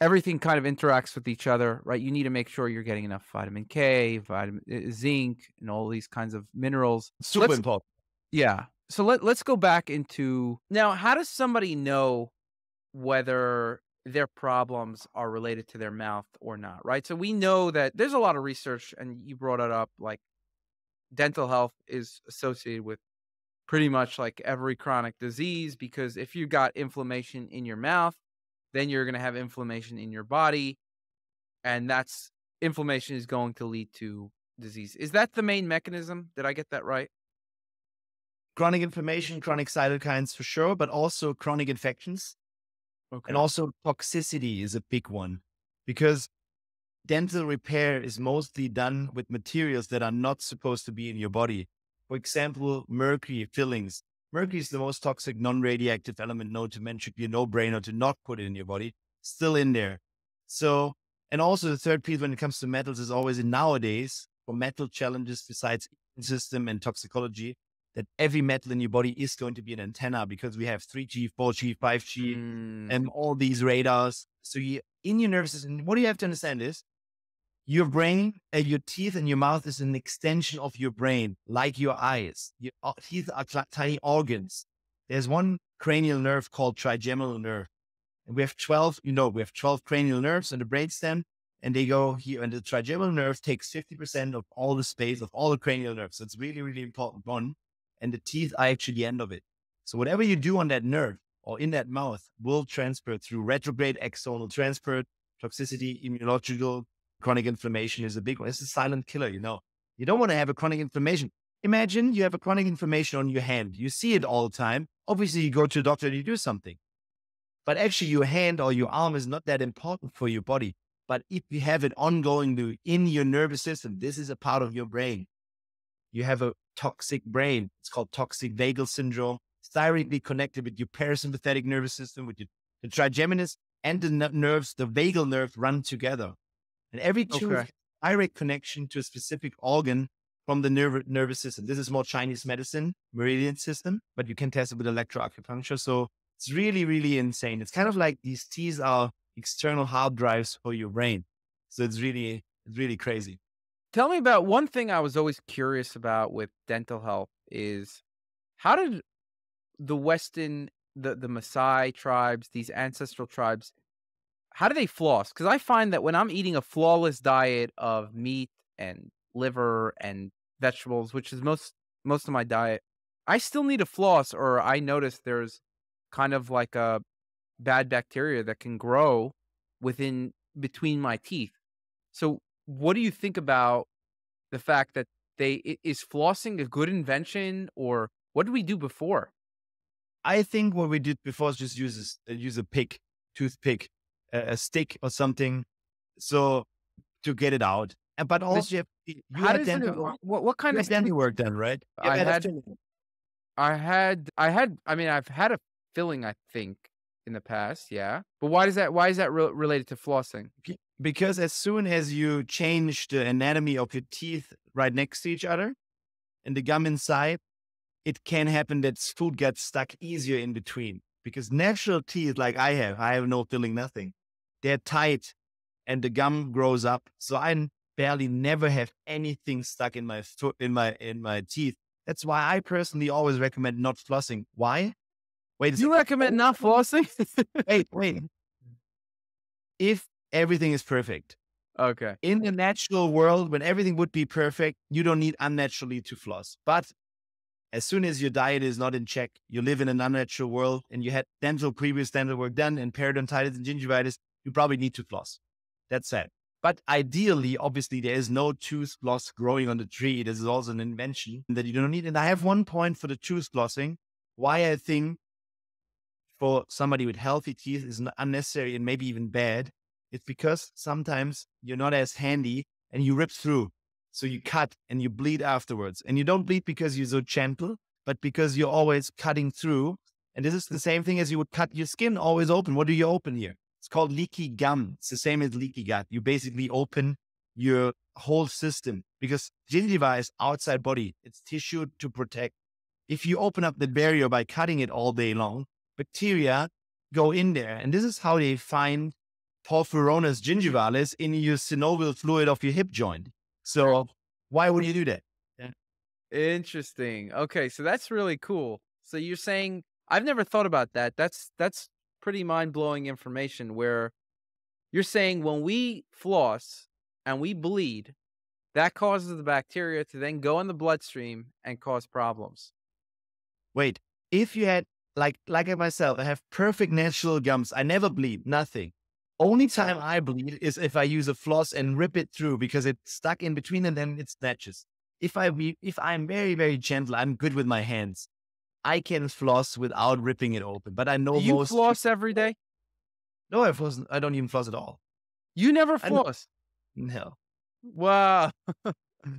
everything kind of interacts with each other, right? You need to make sure you're getting enough vitamin K, vitamin zinc, and all these kinds of minerals. Super important. Yeah. So let, let's go back into now, how does somebody know whether their problems are related to their mouth or not, right? So we know that there's a lot of research, and you brought it up, like dental health is associated with pretty much like every chronic disease, because if you got inflammation in your mouth, then you're going to have inflammation in your body, and that's inflammation is going to lead to disease. Is that the main mechanism? Did I get that right? Chronic inflammation, chronic cytokines for sure, but also chronic infections. Okay. And also toxicity is a big one, because dental repair is mostly done with materials that are not supposed to be in your body. For example, mercury fillings. Mercury is the most toxic non-radioactive element known to man. Should be a no-brainer to not put it in your body. Still in there. So, and also the third piece when it comes to metals is always in nowadays for metal challenges besides system and toxicology, that every metal in your body is going to be an antenna, because we have three G, four G, five G, mm. and all these radars. So you, in your nervous system, what you have to understand is your brain and uh, your teeth and your mouth is an extension of your brain, like your eyes. Your teeth are tiny organs. There's one cranial nerve called trigeminal nerve. And we have twelve, you know, we have twelve cranial nerves in the brainstem, and they go here. And the trigeminal nerve takes fifty percent of all the space of all the cranial nerves. So it's really, really important one. And the teeth are actually the end of it. So whatever you do on that nerve or in that mouth will transfer through retrograde, axonal transfer, toxicity, immunological. Chronic inflammation is a big one. It's a silent killer, you know. You don't want to have a chronic inflammation. Imagine you have a chronic inflammation on your hand. You see it all the time. Obviously, you go to a doctor and you do something. But actually, your hand or your arm is not that important for your body. But if you have it ongoing in your nervous system, this is a part of your brain. You have a toxic brain. It's called toxic vagal syndrome. It's directly connected with your parasympathetic nervous system, with your, the trigeminis and the nerves, the vagal nerve run together. And every tooth okay. direct connection to a specific organ from the nerve, nervous system. This is more Chinese medicine, meridian system, but you can test it with electroacupuncture. So it's really, really insane. It's kind of like these teeth are external hard drives for your brain. So it's really, it's really crazy. Tell me about one thing I was always curious about with dental health is how did the Western, the, the Maasai tribes, these ancestral tribes, how do they floss? Because I find that when I'm eating a flawless diet of meat and liver and vegetables, which is most most of my diet, I still need to floss, or I notice there's kind of like a bad bacteria that can grow within between my teeth. So what do you think about the fact that they is flossing a good invention, or what did we do before? I think what we did before is just use a, use a pick, toothpick. A stick or something, so to get it out. And but also, but you have, you how does dental, it, what, what kind of dental work done, right? I had, I had, I had. I mean, I've had a filling, I think, in the past. Yeah, but why does that? Why is that re related to flossing? Because as soon as you change the anatomy of your teeth right next to each other, and the gum inside, it can happen that food gets stuck easier in between. Because natural teeth, like I have, I have no filling, nothing. They're tight and the gum grows up. So I barely never have anything stuck in my foot, in my, in my teeth. That's why I personally always recommend not flossing. Why? Wait, you recommend not flossing? wait, wait. If everything is perfect. Okay. In the natural world, when everything would be perfect, you don't need unnaturally to floss. But as soon as your diet is not in check, you live in an unnatural world and you had dental, previous dental work done and periodontitis and gingivitis, you probably need to floss. That's sad. But ideally, obviously, there is no tooth floss growing on the tree. This is also an invention that you don't need. And I have one point for the tooth flossing. Why I think for somebody with healthy teeth is unnecessary and maybe even bad. It's because sometimes you're not as handy and you rip through. So you cut and you bleed afterwards, and you don't bleed because you're so gentle, but because you're always cutting through. And this is the same thing as you would cut your skin always open. What do you open here? It's called leaky gum. It's the same as leaky gut. You basically open your whole system because gingiva is outside body. It's tissue to protect. If you open up the barrier by cutting it all day long, bacteria go in there. And this is how they find Porphyronas gingivalis in your synovial fluid of your hip joint. So why would you do that? Interesting. Okay, so that's really cool. So you're saying, I've never thought about that. That's that's pretty mind-blowing information, where you're saying when we floss and we bleed, that causes the bacteria to then go in the bloodstream and cause problems. Wait, if you had, like like I myself, I have perfect natural gums. I never bleed, nothing. Only time I bleed is if I use a floss and rip it through because it's stuck in between and then it snatches. If I be, if I'm very, very gentle, I'm good with my hands. I can floss without ripping it open, but I know most... Do you floss every day? No, I floss, I don't even floss at all. You never floss? No. Wow. no,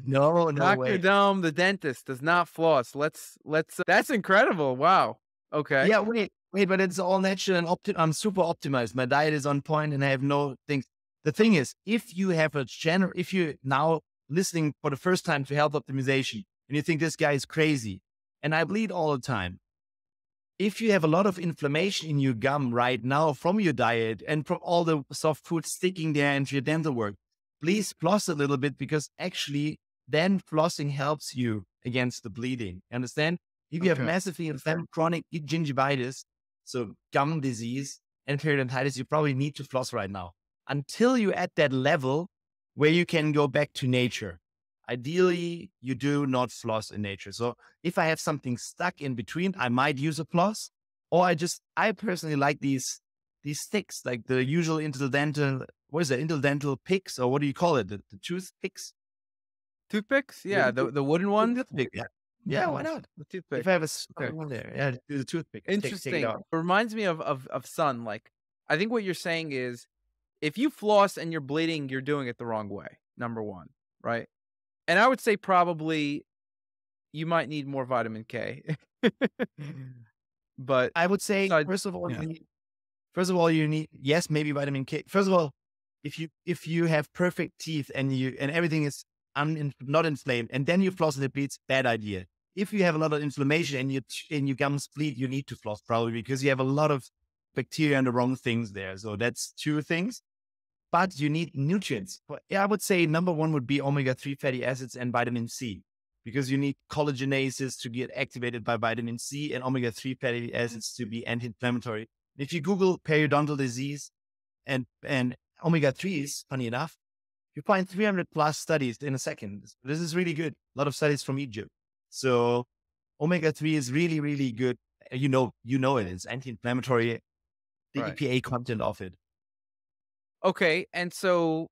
no Doctor way. Doctor Dom, the dentist, does not floss. Let's, let's, uh, that's incredible. Wow. Okay. Yeah, wait, wait, but it's all natural and opti- I'm super optimized. My diet is on point and I have no things. The thing is, if you have a general, if you're now listening for the first time to health optimization and you think this guy is crazy, and I bleed all the time. If you have a lot of inflammation in your gum right now from your diet and from all the soft food sticking there into your dental work, please floss a little bit, because actually then flossing helps you against the bleeding. You understand? If you okay. have massively inflamed chronic gingivitis, so gum disease and periodontitis, you probably need to floss right now until you're at that level where you can go back to nature. Ideally, you do not floss in nature. So if I have something stuck in between, I might use a floss, or I just, I personally like these, these sticks, like the usual interdental, what is it? Interdental picks, or what do you call it? The, the toothpicks? Toothpicks? Yeah, yeah. The, the wooden one? Toothpick. Yeah. Yeah, yeah, why not? The toothpick. If I have a okay. one there, yeah, do the toothpick. Interesting. Take, take it, it reminds me of, of, of sun. Like, I think what you're saying is if you floss and you're bleeding, you're doing it the wrong way. Number one, right? And I would say probably you might need more vitamin K. But I would say, so I, first of all, yeah. you need, first of all, you need, yes, maybe vitamin K. First of all, if you, if you have perfect teeth and you, and everything is un, not inflamed, and then you floss and it bleeds, bad idea. If you have a lot of inflammation and you, and your gums bleed, you need to floss probably, because you have a lot of bacteria and the wrong things there. So that's two things. But you need nutrients. I would say number one would be omega three fatty acids and vitamin C, because you need collagenases to get activated by vitamin C and omega three fatty acids to be anti-inflammatory. If you Google periodontal disease and, and omega threes, funny enough, you find three hundred plus studies in a second. This is really good. A lot of studies from Egypt. So omega three is really, really good. You know, you know it. It's anti-inflammatory, the right. E P A content of it. Okay, and so,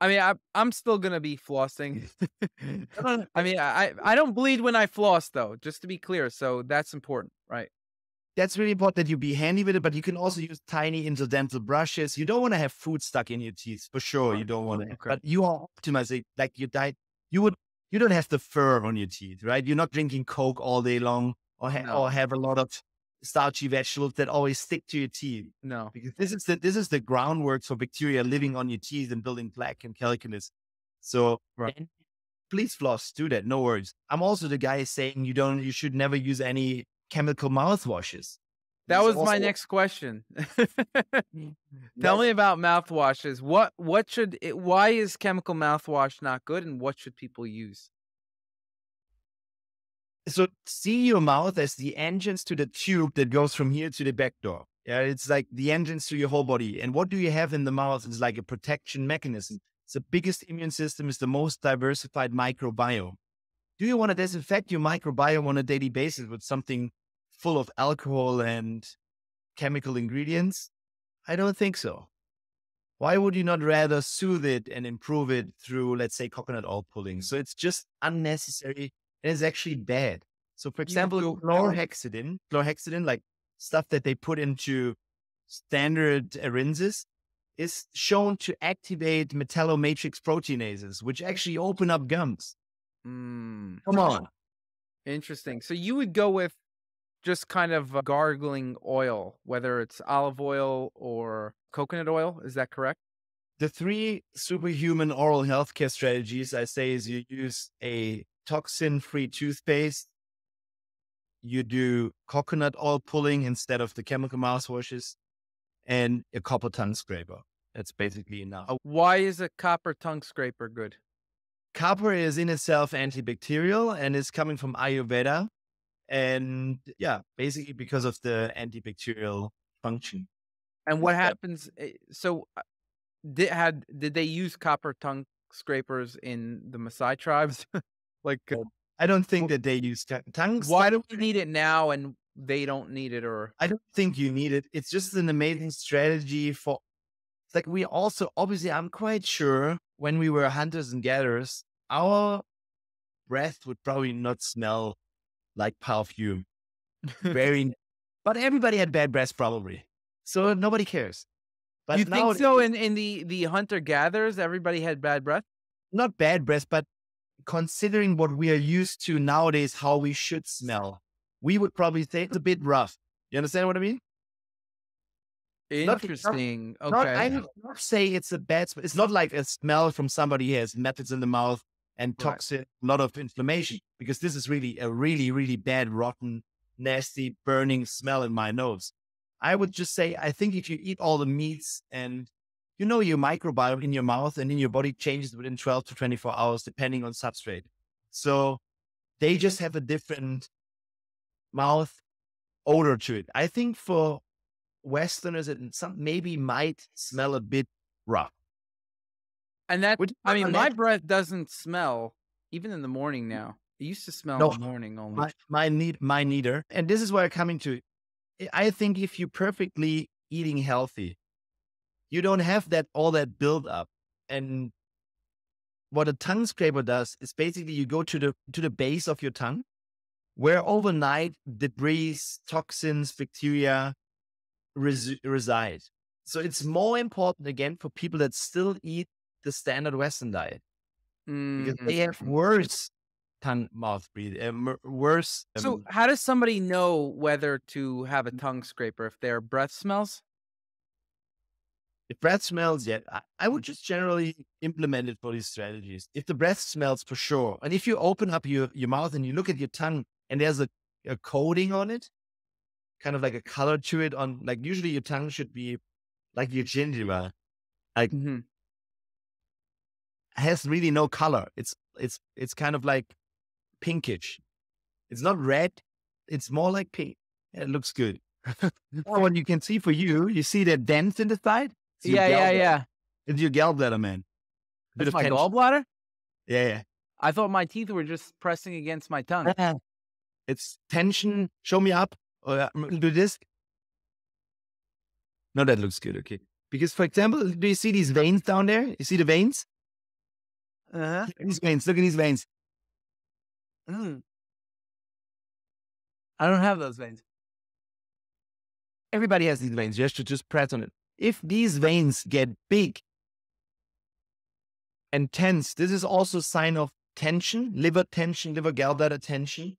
I mean, I, I'm still going to be flossing. I mean, I, I don't bleed when I floss, though, just to be clear. So that's important, right? That's really important that you be handy with it, but you can also use tiny interdental brushes. You don't want to have food stuck in your teeth, for sure. You don't want to, okay. But you are optimizing, like your diet. You would, you don't have the fur on your teeth, right? You're not drinking Coke all day long, or ha no. or have a lot of starchy vegetables that always stick to your teeth. No, because this is the, this is the groundwork for bacteria living on your teeth and building plaque and calculus. So right. please floss, do that. No worries. I'm also the guy saying you don't, you should never use any chemical mouthwashes. That There's was also... my next question. Tell me about mouthwashes. What, what should it, why is chemical mouthwash not good, and what should people use? So see your mouth as the engines to the tube that goes from here to the back door. Yeah, it's like the engines to your whole body. And what do you have in the mouth is like a protection mechanism. It's the biggest immune system, is the most diversified microbiome. Do you want to disinfect your microbiome on a daily basis with something full of alcohol and chemical ingredients? I don't think so. Why would you not rather soothe it and improve it through, let's say, coconut oil pulling? So it's just unnecessary. And it's actually bad. So for example, yeah, chlorhexidine, chlorhexidine, like stuff that they put into standard rinses, is shown to activate metallomatrix proteinases, which actually open up gums. Mm. Come on. Interesting. So you would go with just kind of gargling oil, whether it's olive oil or coconut oil. Is that correct? The three superhuman oral healthcare strategies I say is you use a toxin-free toothpaste, you do coconut oil pulling instead of the chemical mouthwashes, and a copper tongue scraper. It's basically enough. Why is a copper tongue scraper good? Copper is in itself antibacterial and is coming from Ayurveda. And yeah, basically because of the antibacterial function. And what happens? So did, had, did they use copper tongue scrapers in the Maasai tribes? Like, I don't think that they use tongues. Why do we need it now and they don't need it? Or I don't think you need it. It's just an amazing strategy for, like, we also, obviously, I'm quite sure when we were hunters and gatherers, our breath would probably not smell like perfume. Very, but everybody had bad breath probably. So nobody cares. But you now, think so? In, in the, the hunter-gatherers, everybody had bad breath? Not bad breath, but considering what we are used to nowadays, how we should smell, we would probably say it's a bit rough. You understand what I mean? Interesting. Not, okay. Not, I would not say it's a bad smell. It's not like a smell from somebody who has methods in the mouth and toxic, right. A lot of inflammation, because this is really a really, really bad, rotten, nasty, burning smell in my nose. I would just say, I think if you eat all the meats and you know your microbiome in your mouth and in your body changes within twelve to twenty-four hours, depending on substrate. So they just have a different mouth odor to it. I think for Westerners, it some, maybe might smell a bit rough. And that, Which, I mean, my that, breath doesn't smell even in the morning now. It used to smell no, in the morning only. My, my, need, my neither. And this is where I'm coming to. I think if you're perfectly eating healthy, you don't have that, all that buildup. And what a tongue scraper does is basically you go to the, to the base of your tongue where overnight debris, toxins, bacteria res reside. So it's more important again for people that still eat the standard Western diet mm-hmm. because they have worse tongue mouth breathing, uh, worse. Um, so how does somebody know whether to have a tongue scraper if their breath smells? If breath smells, yeah, I, I would just generally implement it for these strategies. If the breath smells for sure. And if you open up your, your mouth and you look at your tongue and there's a, a coating on it, kind of like a color to it on, like usually your tongue should be like your gingiva, like mm-hmm. has really no color. It's, it's, it's kind of like pinkish. It's not red. It's more like pink. It looks good. Or what you can see for you, you see that dent in the side? It's yeah, yeah, yeah. It's your gallbladder, man. Bit That's my tension. Gallbladder? Yeah, yeah. I thought my teeth were just pressing against my tongue. It's tension. Show me up. Or do this. No, that looks good. Okay. Because, for example, do you see these veins down there? You see the veins? Uh-huh. These veins. Look at these veins. Mm. I don't have those veins. Everybody has these veins. You have to just press on it. If these veins get big and tense, this is also a sign of tension, liver tension, liver gallbladder tension.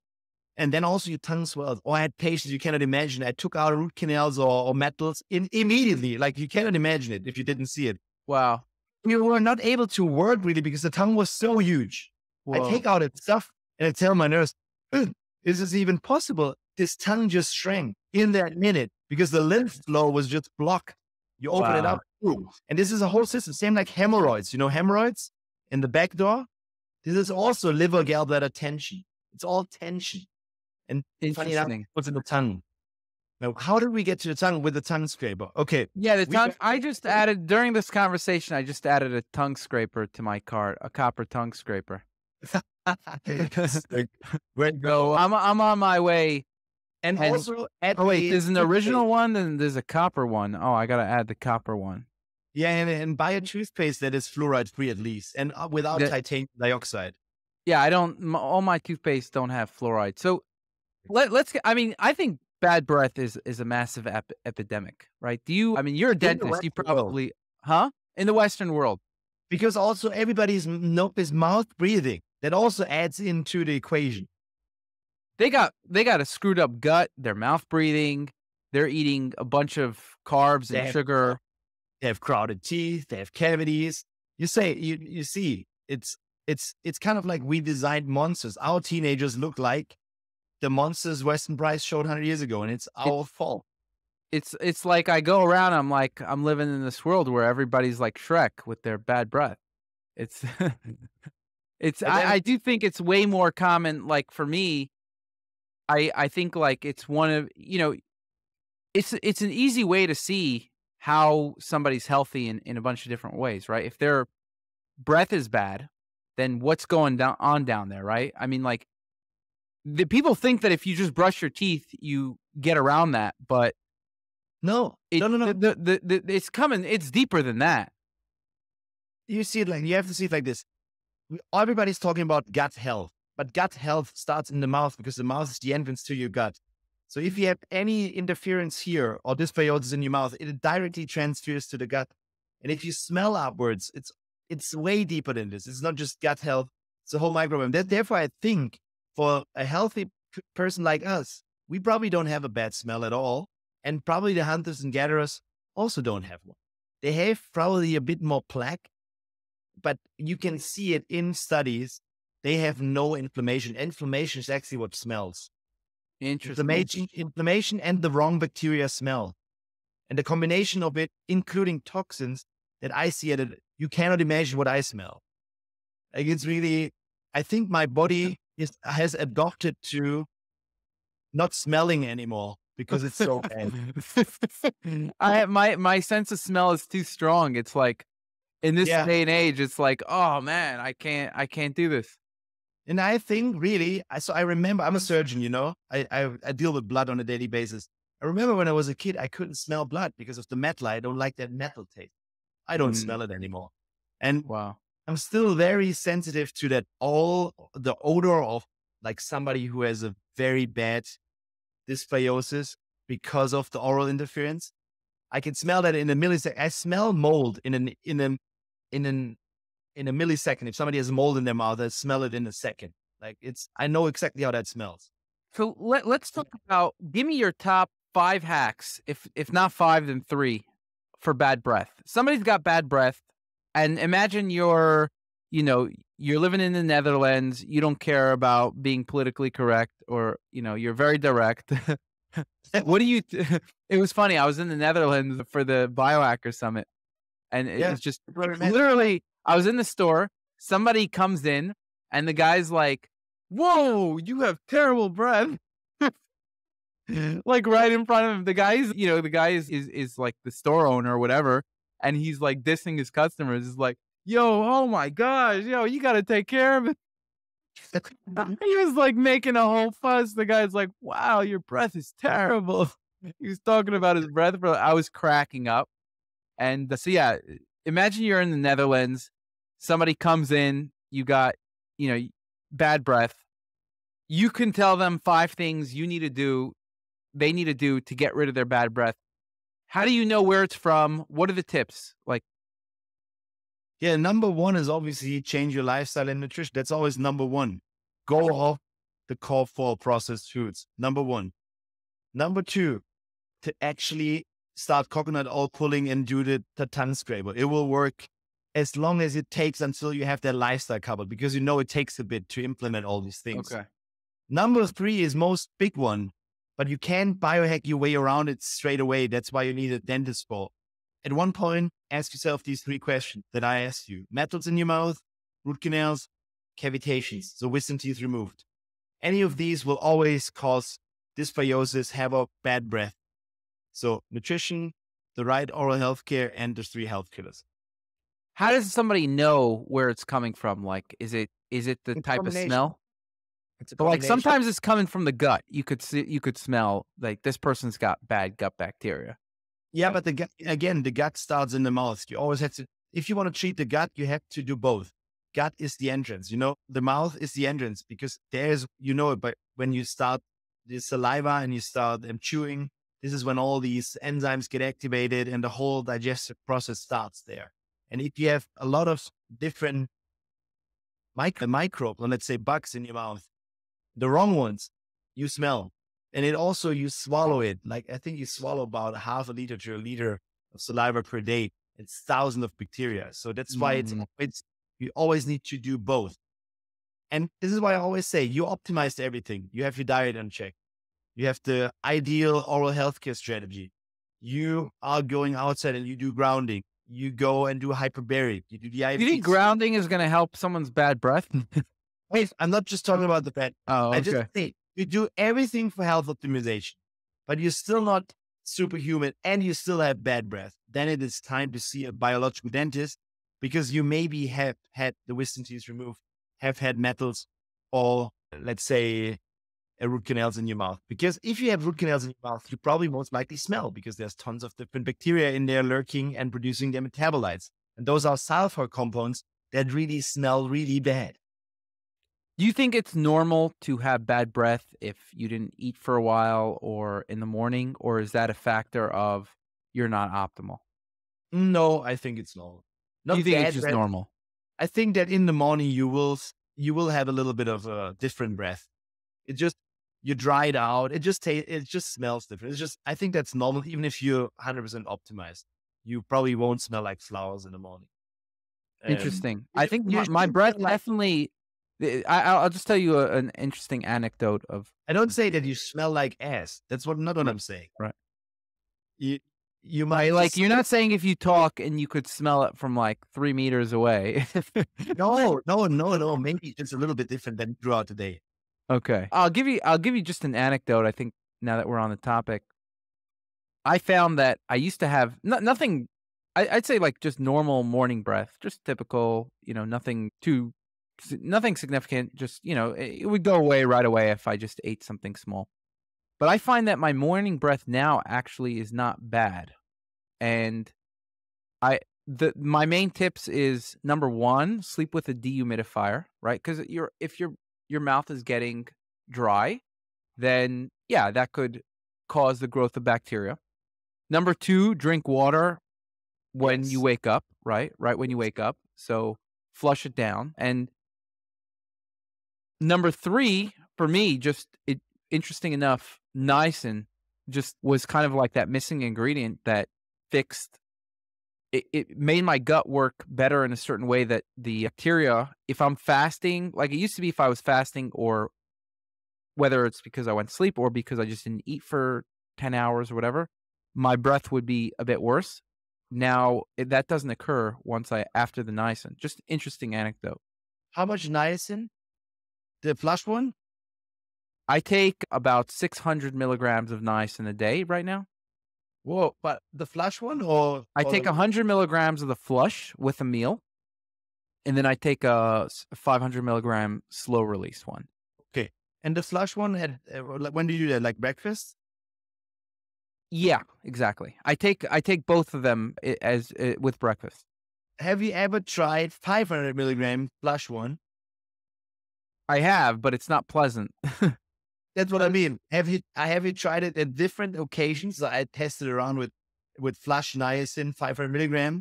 And then also your tongue swells. Or I had patients you cannot imagine. I took out root canals or, or metals in, immediately. Like you cannot imagine it if you didn't see it. Wow. We were not able to work really because the tongue was so huge. Whoa. I take out its stuff and I tell my nurse, is this even possible? This tongue just shrank in that minute because the lymph flow was just blocked. You open wow. it up. Boom. And this is a whole system. Same like hemorrhoids. You know, hemorrhoids in the back door. This is also liver gallbladder tension. It's all tension. And funny enough, what's in the tongue? Now, how did we get to the tongue with the tongue scraper? Okay. Yeah, the tongue. I just added, during this conversation, I just added a tongue scraper to my cart, a copper tongue scraper. So I'm, I'm on my way. And, and also, at oh, wait, the, there's an original one and there's a copper one. Oh, I got to add the copper one. Yeah, and, and buy a toothpaste that is fluoride free at least and without the, titanium dioxide. Yeah, I don't, my, all my toothpaste don't have fluoride. So let, let's get, I mean, I think bad breath is, is a massive ep epidemic, right? Do you, I mean, you're a dentist, you probably, world. huh? In the Western world. Because also everybody's is mouth breathing. That also adds into the equation. They got, they got a screwed up gut, they're mouth breathing, they're eating a bunch of carbs they and have, sugar. They have crowded teeth, they have cavities. You say, you, you see, it's, it's, it's kind of like we designed monsters. Our teenagers look like the monsters Weston Price showed one hundred years ago, and it's our it, fault. it's it's like I go around, I'm like, I'm living in this world where everybody's like Shrek with their bad breath. It's it's then, I, I do think it's way more common. Like for me, I I think like it's one of, you know, it's it's an easy way to see how somebody's healthy in, in a bunch of different ways, right? If their breath is bad, then what's going down on down there, right? I mean, like the people think that if you just brush your teeth, you get around that, but no, it, no, no, no. The, the, the, the, it's coming. It's deeper than that. You see it like, you have to see it like this. Everybody's talking about gut health, but gut health starts in the mouth because the mouth is the entrance to your gut. So if you have any interference here or dysbiosis in your mouth, it directly transfers to the gut. And if you smell upwards, it's, it's way deeper than this. It's not just gut health. It's the whole microbiome. That, therefore, I think for a healthy person like us, we probably don't have a bad smell at all. And probably the hunters and gatherers also don't have one. They have probably a bit more plaque, but you can see it in studies. They have no inflammation. Inflammation is actually what smells. Interesting. Inflammation, inflammation and the wrong bacteria smell. And the combination of it, including toxins that I see at it, you cannot imagine what I smell. Like it's really, I think my body is, has adopted to not smelling anymore because it's so bad. I have, my, my sense of smell is too strong. It's like, in this yeah. day and age, it's like, oh man, I can't, I can't do this. And I think really, I, so I remember, I'm a surgeon, you know, I, I, I deal with blood on a daily basis. I remember when I was a kid, I couldn't smell blood because of the metal. I don't like that metal taste. I don't mm. smell it anymore. And wow. I'm still very sensitive to that. All the odor of like somebody who has a very bad dysbiosis because of the oral interference. I can smell that in a millisecond. I smell mold in an, in an, in an, in a millisecond. If somebody has mold in their mouth, I smell it in a second. Like it's, I know exactly how that smells. So let, let's talk about, give me your top five hacks. If, if not five, then three for bad breath. Somebody's got bad breath, and imagine you're, you know, you're living in the Netherlands. You don't care about being politically correct, or, you know, you're very direct. What do you, it was funny. I was in the Netherlands for the Biohacker Summit, and it yeah. was just literally, I was in the store. Somebody comes in and the guy's like, whoa, you have terrible breath. Like right in front of him. The guy's, you know, the guy is, is, is like the store owner or whatever. And he's like dissing his customers. It's like, yo, oh my gosh, yo, you got to take care of it. He was like making a whole fuss. The guy's like, wow, your breath is terrible. He was talking about his breath. I was cracking up. And so, yeah, imagine you're in the Netherlands. Somebody comes in, you got, you know, bad breath. You can tell them five things you need to do, they need to do to get rid of their bad breath. How do you know where it's from? What are the tips? Like, yeah, number one is obviously change your lifestyle and nutrition. That's always number one. Go off the call for processed foods. Number one. Number two, to actually start coconut oil pulling and do the tartan scraper. It will work as long as it takes until you have that lifestyle covered, because you know it takes a bit to implement all these things. Okay. Number three is most big one, but you can biohack your way around it straight away. That's why you need a dentist for. At one point, ask yourself these three questions that I asked you. Metals in your mouth, root canals, cavitations, so wisdom teeth removed. Any of these will always cause dysbiosis, havoc, bad breath. So nutrition, the right oral health care, and the three health killers. How does somebody know where it's coming from? Like, is it is it the it's type of smell? It's a like sometimes it's coming from the gut. You could see, you could smell like this person's got bad gut bacteria. Yeah, but the gut, again, the gut starts in the mouth. You always have to, if you want to treat the gut, you have to do both. Gut is the entrance, you know, the mouth is the entrance because there's, you know, it, but when you start the saliva and you start um, chewing, this is when all these enzymes get activated and the whole digestive process starts there. And if you have a lot of different micro, microbes, or let's say bugs in your mouth, the wrong ones, you smell. And it also, you swallow it. Like, I think you swallow about half a liter to a liter of saliva per day. It's thousands of bacteria. So that's why it's, it's, you always need to do both. And this is why I always say you optimize everything. You have your diet in check. You have the ideal oral healthcare strategy. you are going outside and you do grounding, you go and do hyperbaric, you do the I F T. You think grounding is going to help someone's bad breath? Wait, I'm not just talking about the bad. Oh, okay. I just think you do everything for health optimization, but you're still not superhuman and you still have bad breath. Then it is time to see a biological dentist, because you maybe have had the wisdom teeth removed, have had metals, or let's say a root canals in your mouth. Because if you have root canals in your mouth, you probably most likely smell, because there's tons of different bacteria in there lurking and producing their metabolites. And those are sulfur compounds that really smell really bad. Do you think it's normal to have bad breath if you didn't eat for a while or in the morning, or is that a factor of you're not optimal? No, I think it's normal. Not you think bad it's just breath. normal? I think that in the morning you will you will have a little bit of a different breath. It just you dry it out. It just tastes. It just smells different. It's just I think that's normal. Even if you're one hundred percent optimized, you probably won't smell like flowers in the morning. Um, Interesting. I think my, my breath like, definitely. I, I'll just tell you a, an interesting anecdote of. I don't say that you smell like ass. That's what not what I'm saying. Right. You you might like just, you're not saying if you talk and you could smell it from like three meters away. no, no, no, no. Maybe it's a little bit different than throughout the day. Okay, I'll give you. I'll give you just an anecdote. I think now that we're on the topic, I found that I used to have no, nothing. I, I'd say like just normal morning breath, just typical. You know, nothing too. Nothing significant, just, you know, it would go away right away if I just ate something small. But I find that my morning breath now actually is not bad. And I, the, my main tips is number one, sleep with a dehumidifier, right? Because you're, if your, your mouth is getting dry, then yeah, that could cause the growth of bacteria. Number two, drink water when yes. you wake up, right? Right when you wake up. So flush it down. And number three, for me, just it, interesting enough, niacin just was kind of like that missing ingredient that fixed, it, it made my gut work better in a certain way that the bacteria, if I'm fasting, like it used to be if I was fasting or whether it's because I went to sleep or because I just didn't eat for ten hours or whatever, my breath would be a bit worse. Now, that doesn't occur once I, after the niacin. Just interesting anecdote. How much niacin? The flush one? I take about six hundred milligrams of niacin a day right now. Whoa, but the flush one or? I or take one hundred milligrams of the flush with a meal. And then I take a five hundred milligram slow release one. Okay. And the flush one, had, when do you do that? Like breakfast? Yeah, exactly. I take, I take both of them as, as with breakfast. Have you ever tried five hundred milligram flush one? I have, but it's not pleasant. That's what I mean. Have you? I have you tried it at different occasions. I tested around with with flush niacin, five hundred milligram,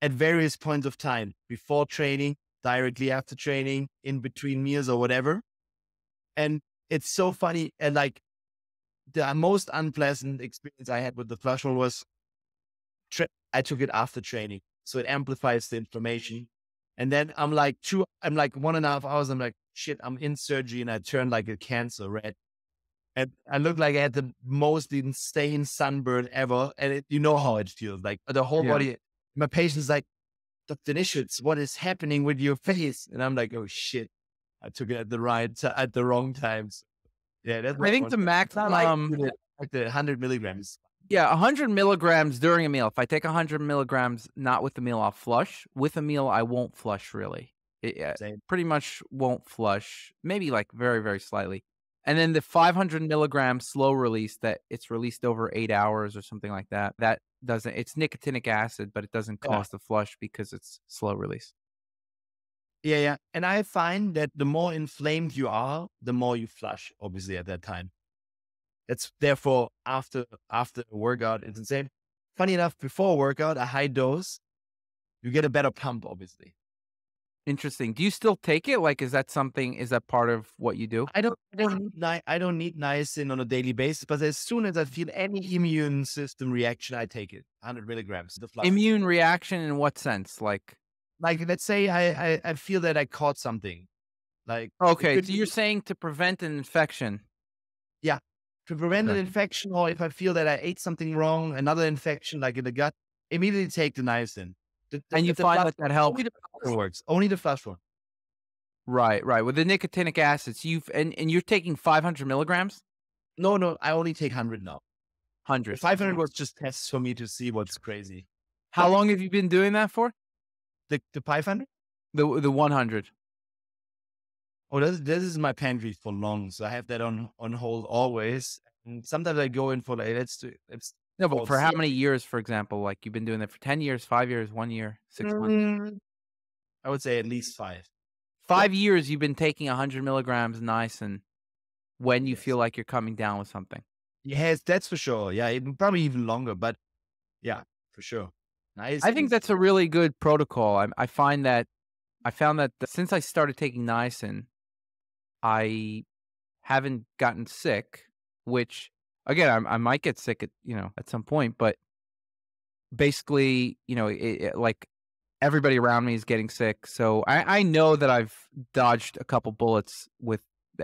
at various points of time before training, directly after training, in between meals or whatever. And it's so funny. And like the most unpleasant experience I had with the flush one was tra I took it after training, so it amplifies the inflammation. And then I'm like two, I'm like one and a half hours. I'm like, shit, I'm in surgery and I turned like a cancer red. And I looked like I had the most insane sunburn ever. And it, you know how it feels like the whole yeah. body. My patient's like, Doctor Nischwitz, what is happening with your face? And I'm like, oh shit, I took it at the right, at the wrong times. Yeah. That's I think the max, like, um, like the one hundred milligrams. Yeah, one hundred milligrams during a meal. If I take one hundred milligrams, not with the meal, I'll flush. With a meal, I won't flush, really. It, it pretty much won't flush, maybe like very, very slightly. And then the five hundred milligram slow release that it's released over eight hours or something like that, that doesn't, it's nicotinic acid, but it doesn't cause yeah. the flush because it's slow release. Yeah, yeah. And I find that the more inflamed you are, the more you flush, obviously, at that time. It's therefore after after a workout, it's insane. Funny enough, before a workout, a high dose, you get a better pump, obviously. Interesting. Do you still take it? Like, is that something? Is that part of what you do? I don't. I don't need. I don't need niacin on a daily basis. But as soon as I feel any immune system reaction, I take it. one hundred milligrams. The flush. Immune reaction in what sense? Like, like let's say I I, I feel that I caught something. Like okay, so you're saying to prevent an infection. Yeah. to prevent okay. an infection, or if I feel that I ate something wrong, another infection like in the gut, immediately take the knives in. The, the, and you find that that helps? Only the flash works. Only the flash one. Right, right. With the nicotinic acids, you've and, and you're taking five hundred milligrams? No, no. I only take one hundred now. one hundred. five hundred was just tests for me to see what's crazy. How long have you been doing that for? The the five hundred? The the one hundred. Oh, this, this is my pantry for long, so I have that on, on hold always. And sometimes I go in for like, let's do let's No, but for how many years, for example? Like you've been doing that for ten years, five years, one year, six months? I would say at least five. Five years you've been taking one hundred milligrams niacin when you yes. feel like you're coming down with something. Yes, that's for sure. Yeah, it, probably even longer, but yeah, for sure. Niacin. I think that's a really good protocol. I, I find that, I found that the, since I started taking niacin, I haven't gotten sick, which... Again, I, I might get sick at, you know, at some point, but basically, you know, it, it, like everybody around me is getting sick. So I, I know that I've dodged a couple bullets with,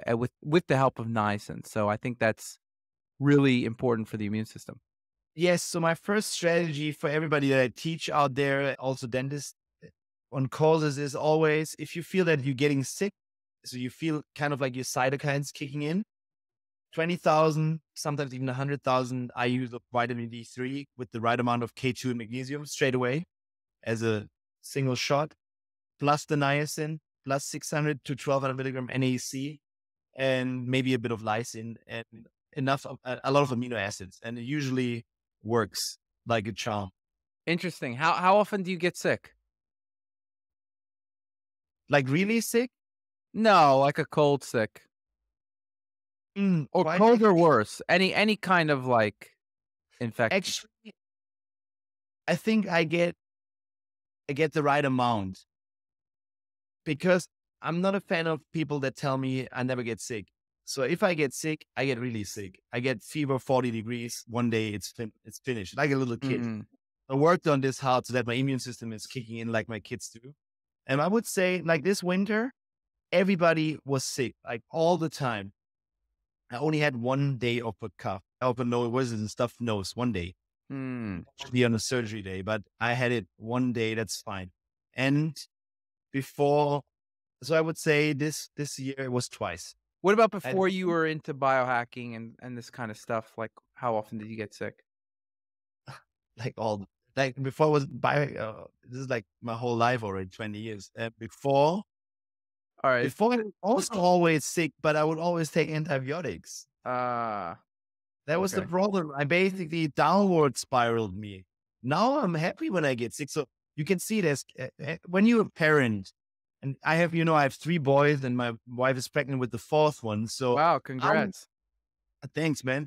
with, with the help of niacin. So I think that's really important for the immune system. Yes. So my first strategy for everybody that I teach out there, also dentists on causes, is always if you feel that you're getting sick, so you feel kind of like your cytokines kicking in, twenty thousand, sometimes even one hundred thousand I U's of vitamin D three with the right amount of K two and magnesium straight away as a single shot, plus the niacin, plus six hundred to twelve hundred milligram N A C, and maybe a bit of lysine and enough, of, a lot of amino acids. And it usually works like a charm. Interesting. How, how often do you get sick? Like really sick? No, like a cold sick. Mm, or cold or worse, any any kind of like infection. Actually, I think I get I get the right amount, because I'm not a fan of people that tell me I never get sick. So if I get sick, I get really sick. I get fever forty degrees one day. It's fin it's finished, like a little kid. Mm. I worked on this hard so that my immune system is kicking in like my kids do. And I would say like this winter, everybody was sick like all the time. I only had one day of a cough. Oh, but no, it wasn't a stuffed nose. One day. Mm. Actually on a surgery day, but I had it one day. That's fine. And before, so I would say this this year it was twice. What about before I, you were into biohacking and, and this kind of stuff? Like, how often did you get sick? Like all, like before I was bio. Uh, this is like my whole life already, twenty years. Uh, before. All right. Before, I was also always sick, but I would always take antibiotics. Ah. Uh, that was okay. the problem. I basically downward spiraled me. Now I'm happy when I get sick. So you can see this. Uh, when you're a parent, and I have, you know, I have three boys and my wife is pregnant with the fourth one. So wow, congrats. I'm, thanks, man.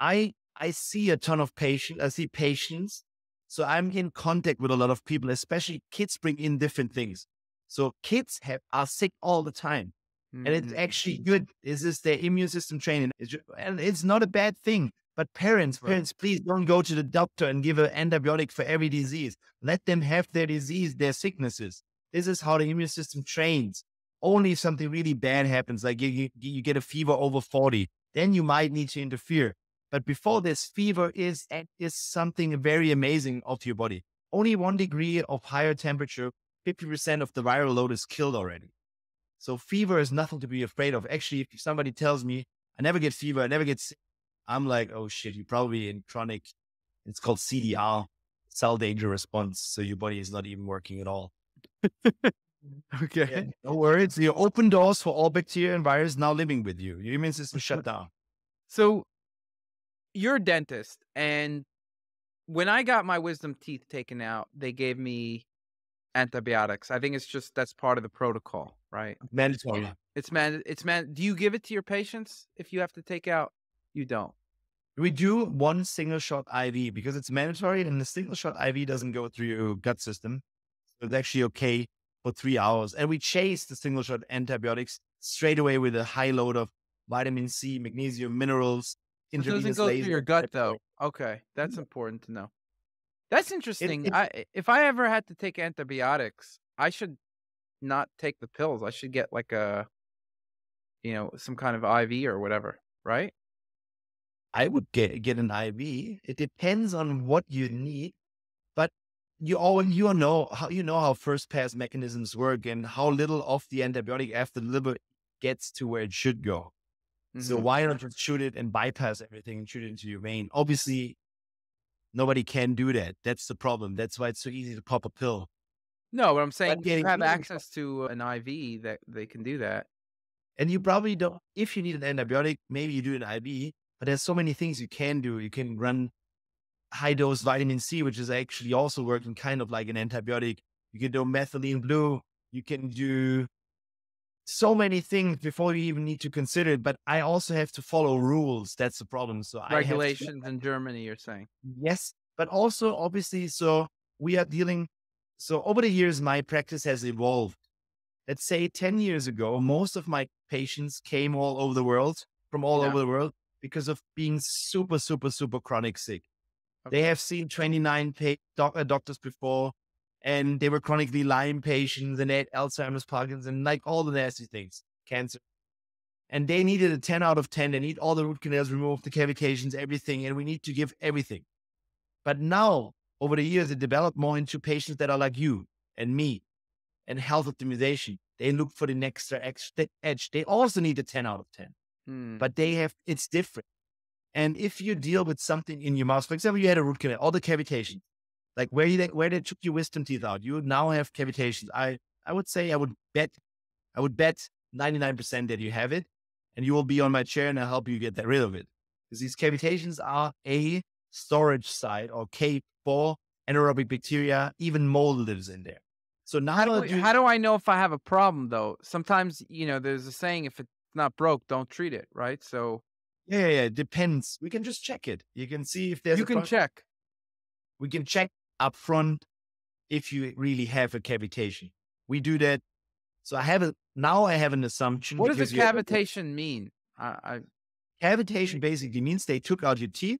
I, I see a ton of patients. I see patients. So I'm in contact with a lot of people, especially kids bring in different things. So kids have, are sick all the time. Mm-hmm. And it's actually good. This is their immune system training. It's just, and it's not a bad thing. But parents, right. parents, please don't go to the doctor and give an antibiotic for every disease. Let them have their disease, their sicknesses. This is how the immune system trains. Only if something really bad happens, like you, you, you get a fever over forty, then you might need to interfere. But before this, fever is, is something very amazing of your body. Only one degree of higher temperature, fifty percent of the viral load is killed already. So fever is nothing to be afraid of. Actually, if somebody tells me, I never get fever, I never get sick, I'm like, oh shit, you're probably in chronic, it's called C D R, cell danger response. So your body is not even working at all. Okay. Yeah, no worries. So you open doors for all bacteria and viruses now living with you. Your immune system shut down. So you're a dentist. And when I got my wisdom teeth taken out, they gave me antibiotics. I think it's just that's part of the protocol, right? Mandatory. It's man. It's man. Do you give it to your patients if you have to take out? You don't. We do one single shot I V because it's mandatory, and the single shot I V doesn't go through your gut system. So it's actually okay for three hours, and we chase the single shot antibiotics straight away with a high load of vitamin C, magnesium, minerals. It doesn't go through your gut though. Okay, that's important to know. That's interesting. It, it, I, if I ever had to take antibiotics, I should not take the pills. I should get like a, you know, some kind of I V or whatever, right? I would get, get an I V. It depends on what you need, but you all you know how you know how first pass mechanisms work and how little of the antibiotic after the liver gets to where it should go. Mm-hmm. So why not just shoot it and bypass everything and shoot it into your vein? Obviously, nobody can do that. That's the problem. That's why it's so easy to pop a pill. No, but I'm saying but you have access to an I V that they can do that. And you probably don't, if you need an antibiotic, maybe you do an I V, but there's so many things you can do. You can run high dose vitamin C, which is actually also working kind of like an antibiotic. You can do methylene blue. You can do so many things before you even need to consider it. But I also have to follow rules. That's the problem. So regulations I have to, in Germany, you're saying? Yes, but also obviously, so we are dealing. So over the years, my practice has evolved. Let's say ten years ago, most of my patients came all over the world, from all yeah. over the world, because of being super, super, super chronic sick. Okay. They have seen twenty-nine doc- doctors before, and they were chronically Lyme patients, and they had Alzheimer's, Parkinson's, and like all the nasty things, cancer. And they needed a ten out of ten. They need all the root canals removed, the cavications, everything, and we need to give everything. But now, over the years, it developed more into patients that are like you and me. And health optimization, they look for the next extra edge. They also need a ten out of ten, mm. but they have, it's different. And if you deal with something in your mouth, for example, you had a root canal, all the cavitations, like where you, where they took your wisdom teeth out, you now have cavitations. I, I would say, I would bet, I would bet ninety-nine percent that you have it, and you will be on my chair and I'll help you get that rid of it. Because these cavitations are a storage site or cave for anaerobic bacteria, even mold lives in there. So now, how do, how do I know if I have a problem, though? Sometimes, you know, there's a saying, if it's not broke, don't treat it, right? So yeah, yeah, yeah. It depends. We can just check it. You can see if there's you a can problem. Check. We can check up front if you really have a cavitation. We do that. So I have a, now I have an assumption. What does a cavitation have, mean? I, I... Cavitation basically means they took out your teeth.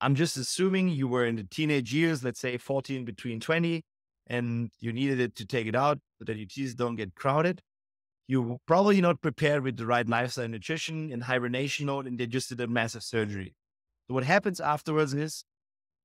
I'm just assuming you were in the teenage years, let's say fourteen between twenty. And you needed it to take it out so that your teeth don't get crowded. You're probably not prepared with the right lifestyle and nutrition and hibernation mode, and they just did a massive surgery. So what happens afterwards is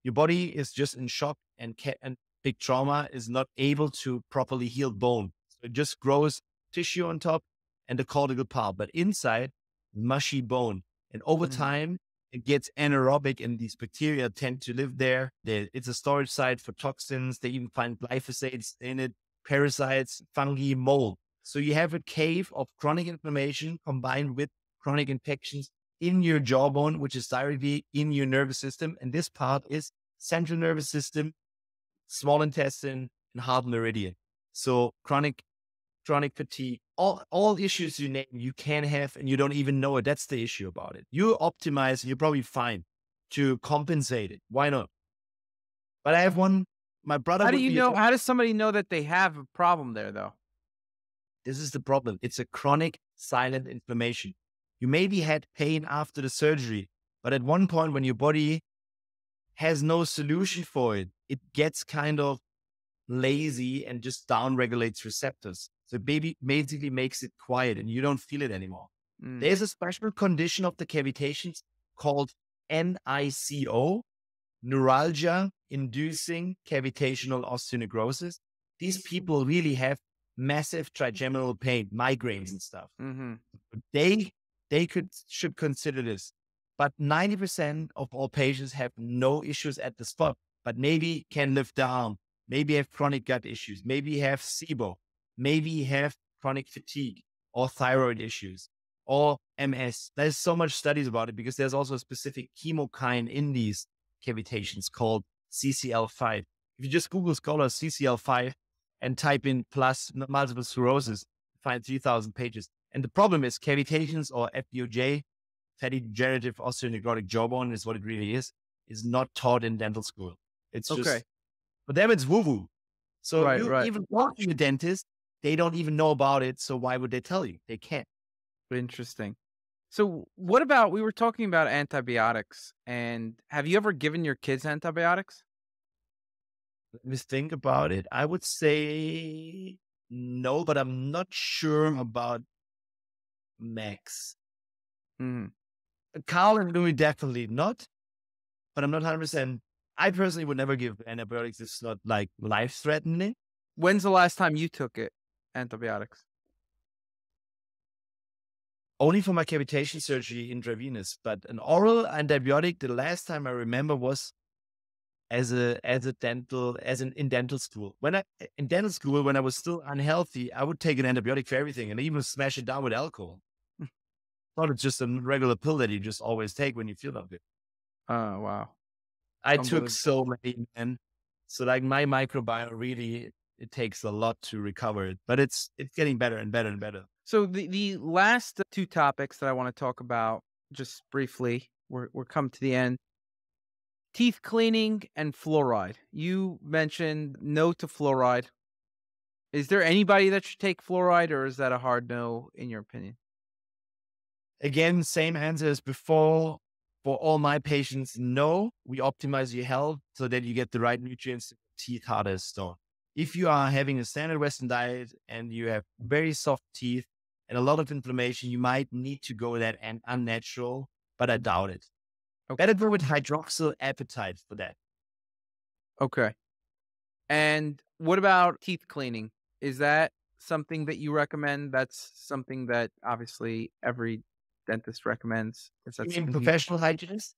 your body is just in shock, and, ca- and big trauma is not able to properly heal bone. So it just grows tissue on top and the cortical pulp, but inside, mushy bone. And over mm-hmm. time, it gets anaerobic, and these bacteria tend to live there. They, it's a storage site for toxins. They even find glyphosates in it, parasites, fungi, mold. So you have a cave of chronic inflammation combined with chronic infections in your jawbone, which is directly in your nervous system. And this part is central nervous system, small intestine, and heart meridian. So chronic, chronic fatigue, All all issues you name, you can have, and you don't even know it. That's the issue about it. You optimize, you're probably fine to compensate it. Why not? But I have one. My brother. How do you know? How does somebody know that they have a problem there, though? This is the problem. It's a chronic silent inflammation. You maybe had pain after the surgery, but at one point when your body has no solution for it, it gets kind of lazy and just downregulates receptors. The baby basically makes it quiet and you don't feel it anymore. Mm. There's a special condition of the cavitations called N I C O, neuralgia-inducing cavitational osteonecrosis. These people really have massive trigeminal pain, migraines and stuff. Mm-hmm. They they could should consider this. But ninety percent of all patients have no issues at the spot, but maybe can lift the arm, maybe have chronic gut issues, maybe have S I B O. Maybe have chronic fatigue or thyroid issues or M S. There's so much studies about it because there's also a specific chemokine in these cavitations called C C L five. If you just Google Scholar C C L five and type in plus multiple sclerosis, find three thousand pages. And the problem is cavitations or F B O J, fatty degenerative osteonecrotic jawbone is what it really is, is not taught in dental school. It's okay. just, for them it's woo-woo. So right, you right. even talk to your dentist, they don't even know about it, so why would they tell you? They can't. Interesting. So what about, we were talking about antibiotics, and have you ever given your kids antibiotics? Let me think about it. I would say no, but I'm not sure about Max. Mm. Carl and Louis definitely not, but I'm not one hundred percent. I personally would never give antibiotics. It's not like life-threatening. When's the last time you took it, antibiotics? Only for my cavitation surgery intravenous, but an oral antibiotic, the last time I remember was as a as a dental as an in dental school. When I in dental school, when I was still unhealthy, I would take an antibiotic for everything and even smash it down with alcohol. Thought it's just a regular pill that you just always take when you feel not good. Oh wow. I took so many, man. So like my microbiome really it takes a lot to recover it. But it's it's getting better and better and better. So the, the last two topics that I want to talk about just briefly, we're we're come to the end. Teeth cleaning and fluoride. You mentioned no to fluoride. Is there anybody that should take fluoride, or is that a hard no in your opinion? Again, same answer as before. For all my patients, no. We optimize your health so that you get the right nutrients to your teeth hard as stone. If you are having a standard Western diet and you have very soft teeth and a lot of inflammation, you might need to go that and unnatural, but I doubt it. Okay. Better go with hydroxyl apatite for that. Okay. And what about teeth cleaning? Is that something that you recommend? That's something that obviously every dentist recommends. Is that you mean professional hygienist?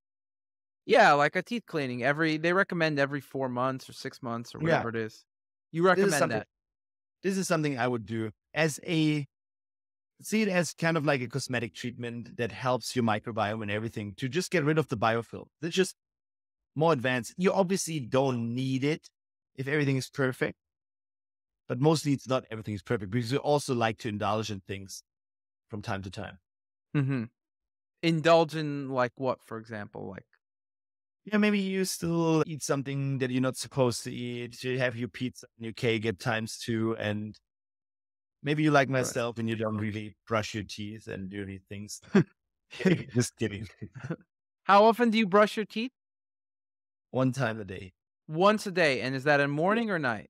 Yeah, like a teeth cleaning. Every They recommend every four months or six months or whatever yeah. it is. You recommend this that. This is something I would do as a, see it as kind of like a cosmetic treatment that helps your microbiome and everything to just get rid of the biofilm. It's just more advanced. You obviously don't need it if everything is perfect, but mostly it's not everything is perfect because we also like to indulge in things from time to time. Mm-hmm. Indulge in like what, for example, like? Yeah, maybe you still eat something that you're not supposed to eat. You have your pizza and your cake at times too. And maybe you like myself right. and you don't really brush your teeth and do these things. Just kidding. How often do you brush your teeth? One time a day. Once a day. And is that in morning or night?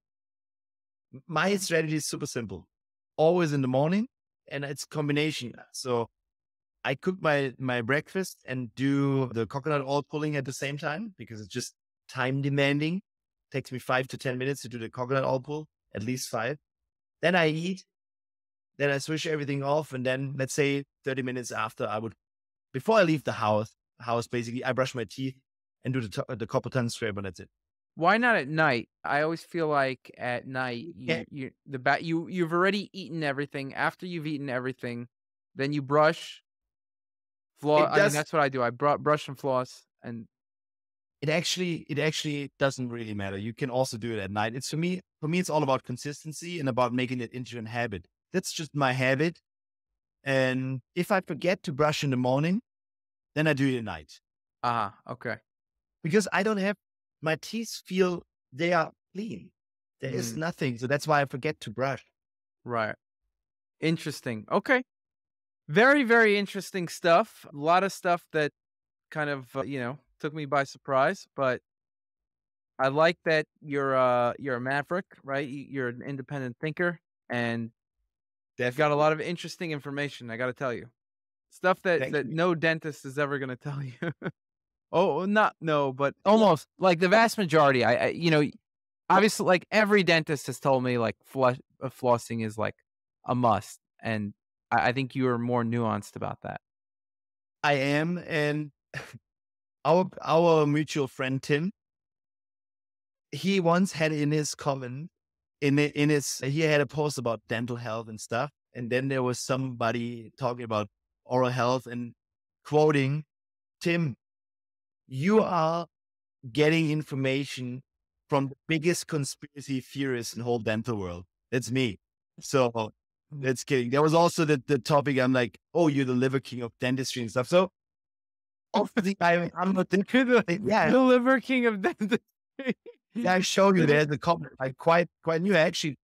My strategy is super simple. Always in the morning, and it's combination. So I cook my, my breakfast and do the coconut oil pulling at the same time because it's just time demanding. It takes me five to ten minutes to do the coconut oil pull, at least five. Then I eat, then I switch everything off. And then let's say thirty minutes after I would, before I leave the house, house basically, I brush my teeth and do the, the Copperton scrape, and that's it. Why not at night? I always feel like at night, you, yeah. you, the ba you, you've already eaten everything. After you've eaten everything, then you brush. Floss, I mean, that's what I do. I br brush and floss, and it actually, it actually doesn't really matter. You can also do it at night. It's for me, for me, it's all about consistency and about making it into a habit. That's just my habit. And if I forget to brush in the morning, then I do it at night. Ah, uh-huh. Okay. Because I don't have, my teeth feel, they are clean. There mm. is nothing. So that's why I forget to brush. Right. Interesting. Okay. Very, very interesting stuff. A lot of stuff that kind of, uh, you know, took me by surprise, but I like that you're, uh, you're a maverick, right? You're an independent thinker, and they've got a lot of interesting information. I got to tell you stuff that, Thank that you. no dentist is ever going to tell you. oh, not, no, but almost like the vast majority. I, I, you know, obviously like every dentist has told me like floss, uh, flossing is like a must, and I think you are more nuanced about that. I am. And our, our mutual friend, Tim, he once had in his comment, in, in his, he had a post about dental health and stuff. And then there was somebody talking about oral health and quoting, Tim, you are getting information from the biggest conspiracy theorist in the whole dental world. That's me. So that's kidding. There was also the, the topic. I'm like, oh, you're the liver king of dentistry and stuff. So obviously I, I'm not the, yeah. the liver king of dentistry. Yeah, I showed you there's a comment. I quite, quite knew. Actually,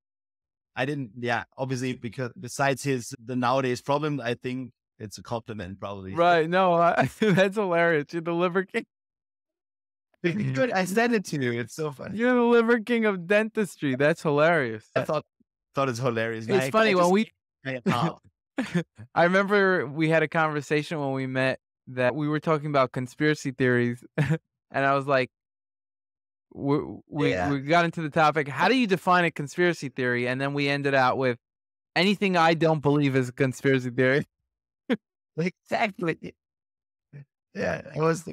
I didn't. Yeah, obviously, because besides his, the nowadays problem, I think it's a compliment probably. Right. No, I, that's hilarious. You're the liver king. Good. I said it to you. It's so funny. You're the liver king of dentistry. That's hilarious. I thought. Thought it's hilarious. It's like, funny I when just, we. I remember we had a conversation when we met that we were talking about conspiracy theories, and I was like, we we, yeah. we got into the topic, how do you define a conspiracy theory? And then we ended out with, anything I don't believe is a conspiracy theory. Exactly. Yeah, it was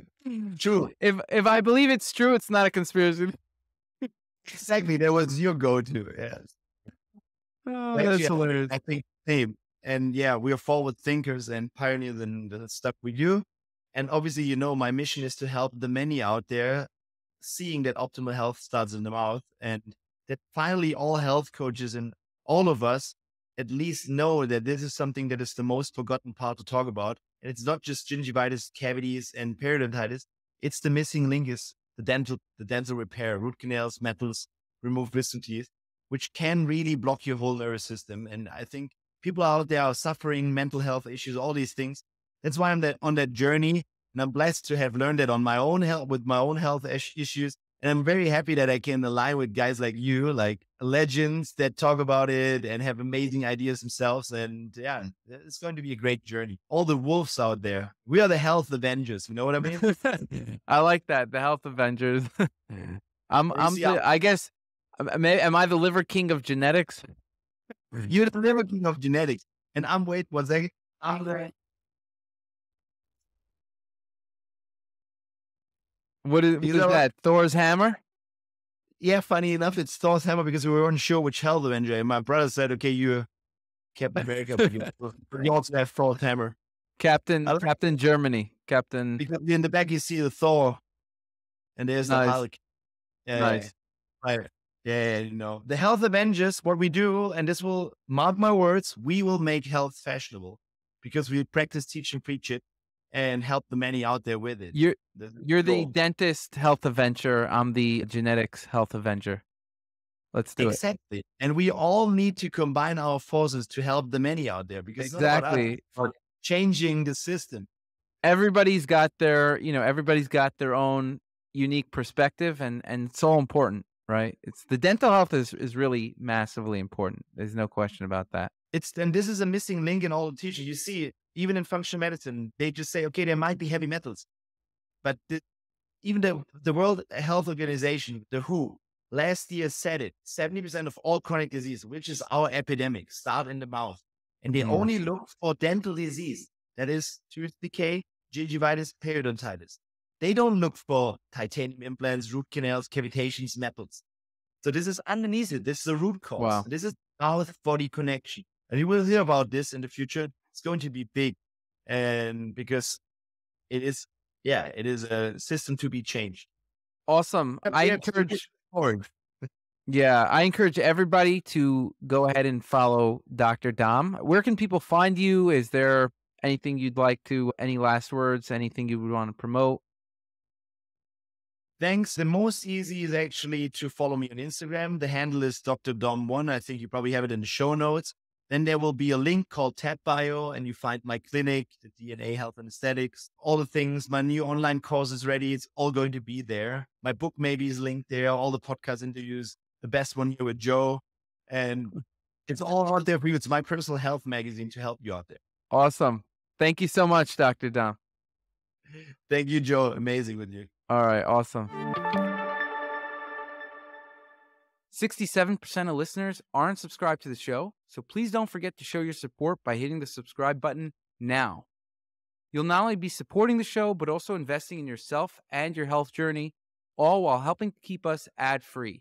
true. If if I believe it's true, it's not a conspiracy. Exactly. That was your go-to. Yes. Oh, like, that's yeah, hilarious. I think same. And yeah, we are forward thinkers and pioneers in the stuff we do. And obviously, you know, my mission is to help the many out there seeing that optimal health starts in the mouth, and that finally all health coaches and all of us at least know that this is something that is the most forgotten part to talk about. And it's not just gingivitis, cavities, and periodontitis. It's the missing link is the dental, the dental repair, root canals, metals, remove wisdom teeth, which can really block your whole nervous system. And I think people out there are suffering mental health issues, all these things. That's why I'm that, on that journey. And I'm blessed to have learned that on my own health, with my own health issues. And I'm very happy that I can align with guys like you, like legends that talk about it and have amazing ideas themselves. And yeah, it's going to be a great journey. All the wolves out there, we are the health Avengers. You know what I mean? I like that. The health Avengers. I'm, I'm, the, I guess, am I, am I the liver king of genetics? You're the liver king of genetics. And I'm, wait, one second. I'm the, What is, what is that? Right? Thor's hammer? Yeah, funny enough, it's Thor's hammer because we weren't sure which hell the Avenger. And my brother said, okay, you Captain America, but you, you also have Thor's hammer. Captain Captain know. Germany. Captain. Because in the back you see the Thor. And there's nice. the Hulk. Yeah, nice. Yeah, yeah. yeah, you know. The health Avengers, what we do, and this will, mark my words, we will make health fashionable because we practice, teach, and preach it, and help the many out there with it. You're, you're the dentist health Avenger. I'm the genetics health Avenger. Let's do exactly. it. Exactly. And we all need to combine our forces to help the many out there because exactly. it's not about us changing the system. Everybody's got their, you know, everybody's got their own unique perspective, and, and so important, right? It's the dental health is, is really massively important. There's no question about that. It's, and this is a missing link in all the teaching. You see it. Even in functional medicine, they just say, okay, there might be heavy metals. But the, even the, the World Health Organization, the W H O, last year said it, seventy percent of all chronic disease, which is our epidemic, start in the mouth. And they oh. only look for dental disease, that is tooth decay, gingivitis, periodontitis. They don't look for titanium implants, root canals, cavitations, metals. So this is underneath it. This is the root cause. Wow. This is mouth-body connection. And you will hear about this in the future. It's going to be big, and because it is, yeah, it is a system to be changed. Awesome. I encourage, yeah, I encourage everybody to go ahead and follow Doctor Dom. Where can people find you? Is there anything you'd like to, any last words, anything you would want to promote? Thanks. The most easy is actually to follow me on Instagram. The handle is Doctor Dom one. I think you probably have it in the show notes. Then there will be a link called Tab Bio, and you find my clinic, the D N A Health and Aesthetics, all the things. My new online course is ready. It's all going to be there. My book maybe is linked there, all the podcast interviews, the best one here with Joe. And it's all out there for you. It's my personal health magazine to help you out there. Awesome. Thank you so much, Doctor Dom. Thank you, Joe. Amazing with you. All right. Awesome. sixty-seven percent of listeners aren't subscribed to the show, so please don't forget to show your support by hitting the subscribe button now. You'll not only be supporting the show, but also investing in yourself and your health journey, all while helping to keep us ad-free.